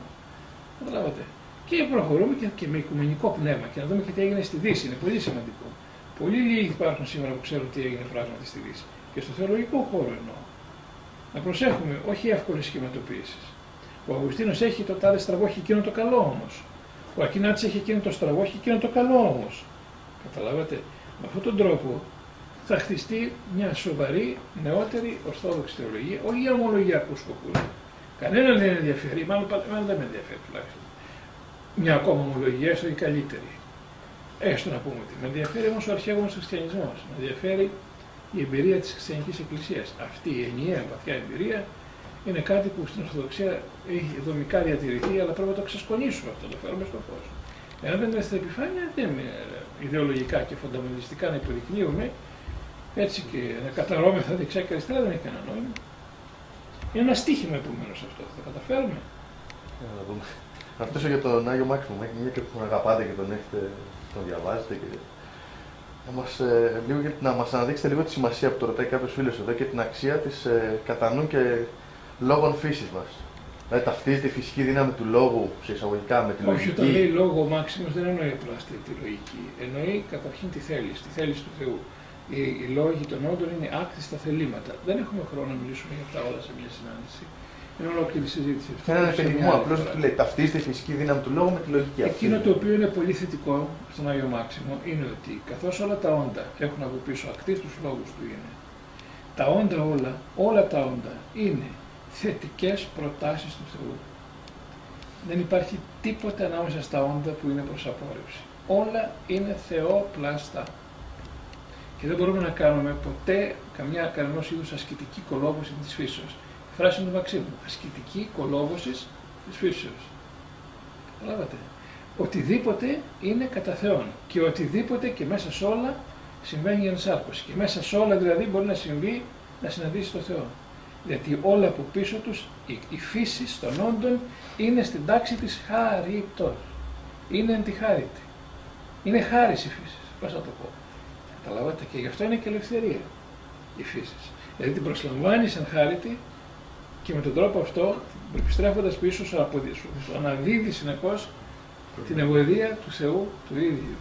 Καταλάβατε. Και προχωρούμε και με οικουμενικό πνεύμα και να δούμε και τι έγινε στη Δύση. Είναι πολύ σημαντικό. Πολύ λίγοι υπάρχουν σήμερα που ξέρουν τι έγινε πράγματι στη Δύση. Και στο θεολογικό χώρο εννοώ. Να προσέχουμε, όχι εύκολες σχηματοποιήσεις. Ο Αγουστίνος έχει το τάδε στραβό, έχει εκείνο το καλό όμως. Ο Ακινάτης έχει εκείνο το στραβό, έχει εκείνο το καλό όμως. Καταλάβατε, με αυτόν τον τρόπο θα χτιστεί μια σοβαρή, νεότερη, ορθόδοξη θεολογία, όχι για ομολογιακούς σκοπούς. Κανέναν δεν ενδιαφέρει, μάλλον δεν με ενδιαφέρει τουλάχιστον. Μια ακόμα ομολογία, έστω η καλύτερη. Έστω να πούμε ότι με ενδιαφέρει όμως ο αρχαίγονος χριστιανισμός. Με ενδιαφέρει η εμπειρία της Χριστιανικής Εκκλησίας. Αυτή η ενιαία βαθιά εμπειρία είναι κάτι που στην Ορθοδοξία έχει δομικά διατηρηθεί, αλλά πρέπει να το ξεσκονίσουμε αυτό, να το φέρουμε στο φως. Εάν δεν είμαστε στην επιφάνεια, δεν ιδεολογικά και φονταμεντιστικά να υποδεικνύουμε, έτσι και να καταρώμεθα δεξιά και αριστερά, δεν έχει κανένα νόημα. Είναι ένα στίχημα επομένως αυτό. Θα καταφέρουμε. Να δούμε. Να ρωτήσω για τον Άγιο Μάξιμο, μια και τον αγαπάτε και τον έχετε, τον διαβάζετε. Και... να μας αναδείξετε λίγο τη σημασία που το ρωτάει κάποιος φίλος εδώ και την αξία της κατά νου και λόγων φύσης μας. Δηλαδή ταυτίζεται η φυσική δύναμη του λόγου, σε εισαγωγικά, με τη λογική. Όχι, όταν λέει λόγο ο Μάξιμος δεν εννοεί απλά τη λογική. Εννοεί καταρχήν τη θέληση του Θεού. Οι λόγοι των όντων είναι άκτιστα θελήματα. Δεν έχουμε χρόνο να μιλήσουμε για αυτά όλα σε μια συνάντηση. Είναι ολόκληρη συζήτηση. Ένα επενδυμό απλώς του λέει ταυτίζεται η φυσική δύναμη του λόγου με τη λογική. Εκείνο το οποίο είναι πολύ θετικό στον Άγιο Μάξιμο είναι ότι καθώς όλα τα όντα έχουν από πίσω ακτίστους λόγους του είναι, τα όντα όλα τα όντα είναι θετικές προτάσεις του Θεού. Δεν υπάρχει τίποτα ανάμεσα στα όντα που είναι προς απόρριψη. Όλα είναι θεόπλαστα. Και δεν μπορούμε να κάνουμε ποτέ κανένας είδους ασκητική κολόβωση της φύσεως. Φράση του Μαξίμου. Ασκητική κολόβωση της φύσεως. Καταλάβατε. Οτιδήποτε είναι κατά Θεόν. Και οτιδήποτε και μέσα σε όλα συμβαίνει η ενσάρκωση. Και μέσα σε όλα δηλαδή μπορεί να συμβεί να συναντήσει το Θεό. Γιατί όλα από πίσω τους, η φύση των όντων είναι στην τάξη της χαρίτος. Είναι εν τη χάριτη. Είναι χάρις η φύση. Πώς να το πω. Καταλάβατε. Και γι' αυτό είναι και ελευθερία η φύση. Δηλαδή την προσλαμβάνεις εν χάριτη και με τον τρόπο αυτό, επιστρέφοντας πίσω, σου αναδίδει συνεχώς την ευωδία του Θεού του ίδιου.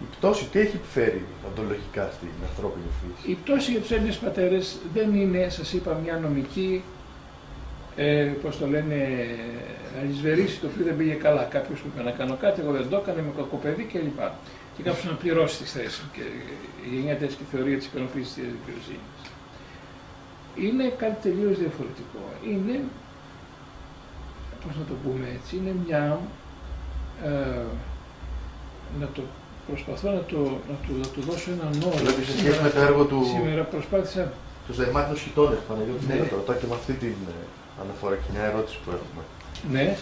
Η πτώση τι έχει επιφέρει οντολογικά στην ανθρώπινη φύση? Η πτώση για τους Έλληνες πατέρες δεν είναι, σας είπα, μια νομική, πώς το λένε, αλυσβερήση το οποίο δεν πήγε καλά. Κάποιος που είπε να κάνω κάτι, εγώ δεν το έκανα, είμαι κακοπαιδί κλπ. Και κάποιος να πληρώσει τις θέσεις και γεννιέται έτσι και θεωρία της ικανοποίησης της δικαιοσύνης. Είναι κάτι τελείως διαφορετικό. Είναι, πώς να το πούμε έτσι, είναι μια, να το προσπαθώ να το δώσω έναν όρο. Δηλαδή σε σχέση με το έργο του... Σήμερα προσπάθησα... Στους Δαιμάτινους Χιτώνες, Παναγιώτη, ναι. Το ρωτάω και με αυτή την αναφορά και μια ερώτηση που έχουμε. Ναι.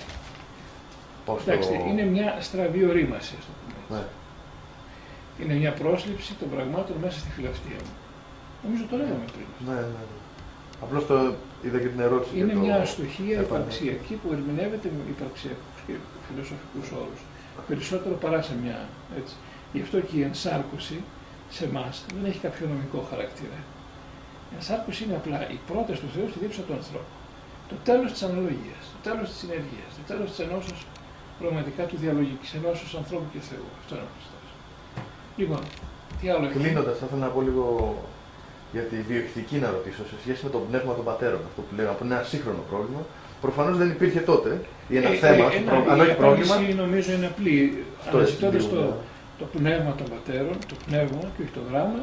Πώς εντάξει, το... είναι μια στραβή ορίμαση, ας το πούμε. Ναι. Είναι μια πρόσληψη των πραγμάτων μέσα στη φιλαυτία μου. Νομίζω το λέγαμε πριν. Ναι, ναι. Απλώς το είδα και την ερώτηση. Είναι μια αστοχία υπαρξιακή που ερμηνεύεται με υπαρξιακούς και φιλοσοφικούς όρους. Περισσότερο παρά σε μια. Έτσι. Γι' αυτό και η ενσάρκωση σε εμάς δεν έχει κάποιο νομικό χαρακτήρα. Η ενσάρκωση είναι απλά η πρόταση του Θεού στη δίψα του ανθρώπου. Το τέλος της αναλογίας, το τέλος της συνεργίας, το τέλος της ενώσεως πραγματικά του διαλογικής ενώσεως ανθρώπου και Θεού. Αυτό είναι ο Χριστός. Λοιπόν, τι άλλο έχει. Κλείνοντας, θα ήθελα να πω λίγο. Για τη διοικητική να ρωτήσω, σε σχέση με το πνεύμα των πατέρων, αυτό που λέγαμε, που είναι ένα σύγχρονο πρόβλημα, προφανώς δεν υπήρχε τότε ή ένα θέμα, αν όχι πρόβλημα. Η νομίζω είναι απλή. Αναζητώντας το πνεύμα των πατέρων, το πνεύμα και όχι το γράμμα,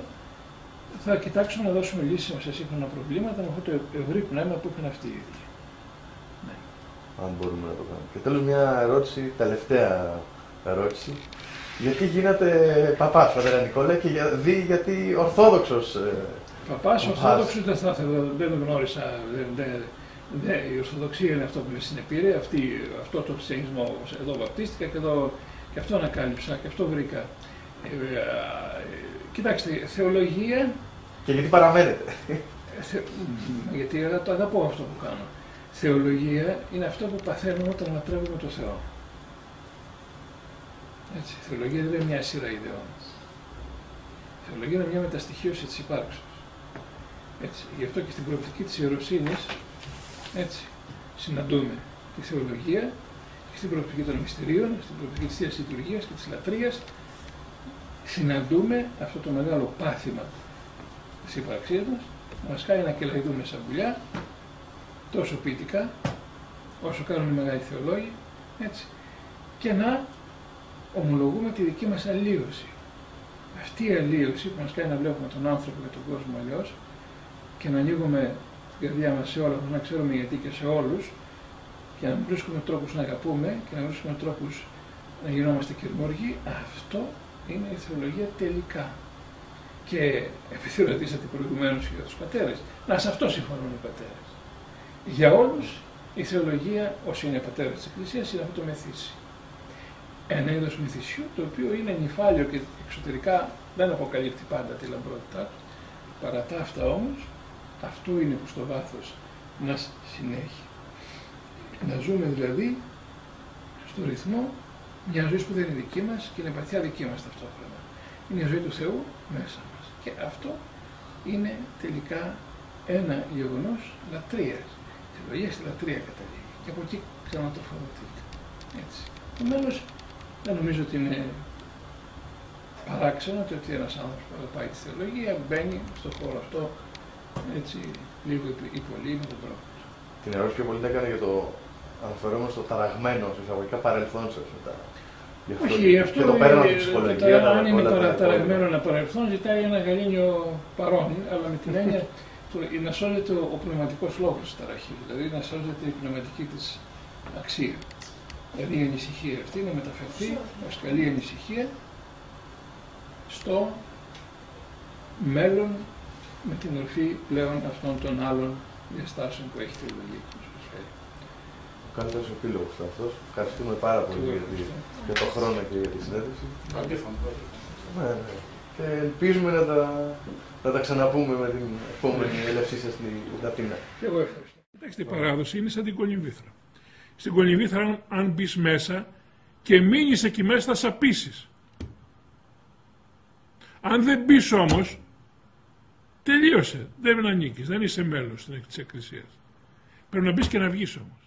θα κοιτάξουμε να δώσουμε λύσεις σε σύγχρονα προβλήματα με αυτό το ευρύ πνεύμα που είχαν αυτοί οι ίδιοι. Ναι. Αν μπορούμε να το κάνουμε. Και τέλος, μια ερώτηση, τελευταία ερώτηση. Γιατί γίνατε παπάς, πατέρα Νικόλα, και γιατί Ορθόδοξος. Παπάς, Ορθόδοξος δεν θα ήθελα, δεν γνώρισα, η Ορθοδοξία είναι αυτό που με συνεπήρε, αυτό το χριστιανισμό εδώ βαπτίστηκα και, εδώ, και αυτό ανακάλυψα και αυτό βρήκα. Κοιτάξτε, θεολογία... Και γιατί παραμένετε. Γιατί το αγαπώ αυτό που κάνω. Θεολογία είναι αυτό που παθαίνουμε όταν λατρεύουμε το Θεό. Έτσι, η θεολογία δεν είναι μια σειρά ιδεών. Η θεολογία είναι μια μεταστοιχείωση της υπάρξης. Έτσι, γι' αυτό και στην προοπτική της ιεροσύνης, έτσι, συναντούμε τη θεολογία και στην προοπτική των μυστηρίων, στην προοπτική της Θείας Λειτουργίας και της λατρείας, συναντούμε αυτό το μεγάλο πάθημα της υπάρξής μας, να μας κάνει να κελαϊδούμε σαν πουλιά, τόσο ποιητικά, όσο κάνουν οι μεγάλοι θεολόγοι, έτσι, και να ομολογούμε τη δική μας αλλίωση. Αυτή η αλλίωση που μας κάνει να βλέπουμε τον άνθρωπο και τον κόσμο αλλιώς, και να ανοίγουμε την καρδιά μας σε όλα, να ξέρουμε γιατί και σε όλους, και να βρίσκουμε τρόπους να αγαπούμε και να βρίσκουμε τρόπους να γινόμαστε κερμούργοι, αυτό είναι η θεολογία τελικά. Και επειδή ρωτήσατε προηγουμένως για τους πατέρες, να σε αυτό συμφωνούν οι πατέρες. Για όλους η θεολογία, όσοι είναι πατέρες της Εκκλησίας, είναι αυτό το μεθύσι. Ένα είδος μυθισιού, το οποίο είναι νυφάλιο και εξωτερικά δεν αποκαλύπτει πάντα τη λαμπρότητά του. Παρά τα αυτά όμως, αυτό είναι που στο βάθος μας συνέχει. Να ζούμε δηλαδή στο ρυθμό μια ζωή που δεν είναι δική μας και είναι παθιά δική μας ταυτόχρονα. Είναι η ζωή του Θεού μέσα μας. Και αυτό είναι τελικά ένα γεγονός λατρείας. Η θεολογία στη λατρεία καταλήγει. Και από εκεί ξανατροφοδοτείται. Έτσι. Επομένως, δεν νομίζω ότι είναι παράξενο ότι ένας άνθρωπος που αγαπάει τη θεολογία μπαίνει στον χώρο αυτό έτσι, λίγο ή πολύ με τον τρόπο. Την ερώτηση πιο πολύ την έκανα για το αναφερόμενο στο ταραγμένο, εισαγωγικά παρελθόν σας. Όχι, αυτό είναι το πέραν από τη ψυχολογία. Αν είναι τώρα ταραγμένο ένα παρελθόν, ζητάει ένα γαλήνιο παρόν, αλλά με την έννοια να σώζεται ο πνευματικός λόγος της ταραχής, δηλαδή να σώζεται η πνευματική της αξία. Δηλαδή η ανησυχία αυτή να μεταφερθεί ως καλή ανησυχία στο μέλλον με την μορφή πλέον αυτών των άλλων διαστάσεων που έχει τη λογική που μας προσφέρει. Ο καλύτερος επίλογος ήταν αυτός. Ευχαριστούμε πάρα πολύ για τον χρόνο και για τη συνέντευξη. Και ελπίζουμε να τα ξαναπούμε με την επόμενη έλευσή σας στην Αθήνα. Και εγώ ευχαριστώ. Κοιτάξτε, η παράδοση είναι σαν την κολυμβήθρα. Στην κολυμβήθρα, αν μπει μέσα και μείνει εκεί μέσα, θα σαπίσει. Αν δεν μπει όμως, τελείωσε. Δεν ανήκεις, δεν είσαι μέλος της Εκκλησίας. Πρέπει να μπει και να βγεις όμως.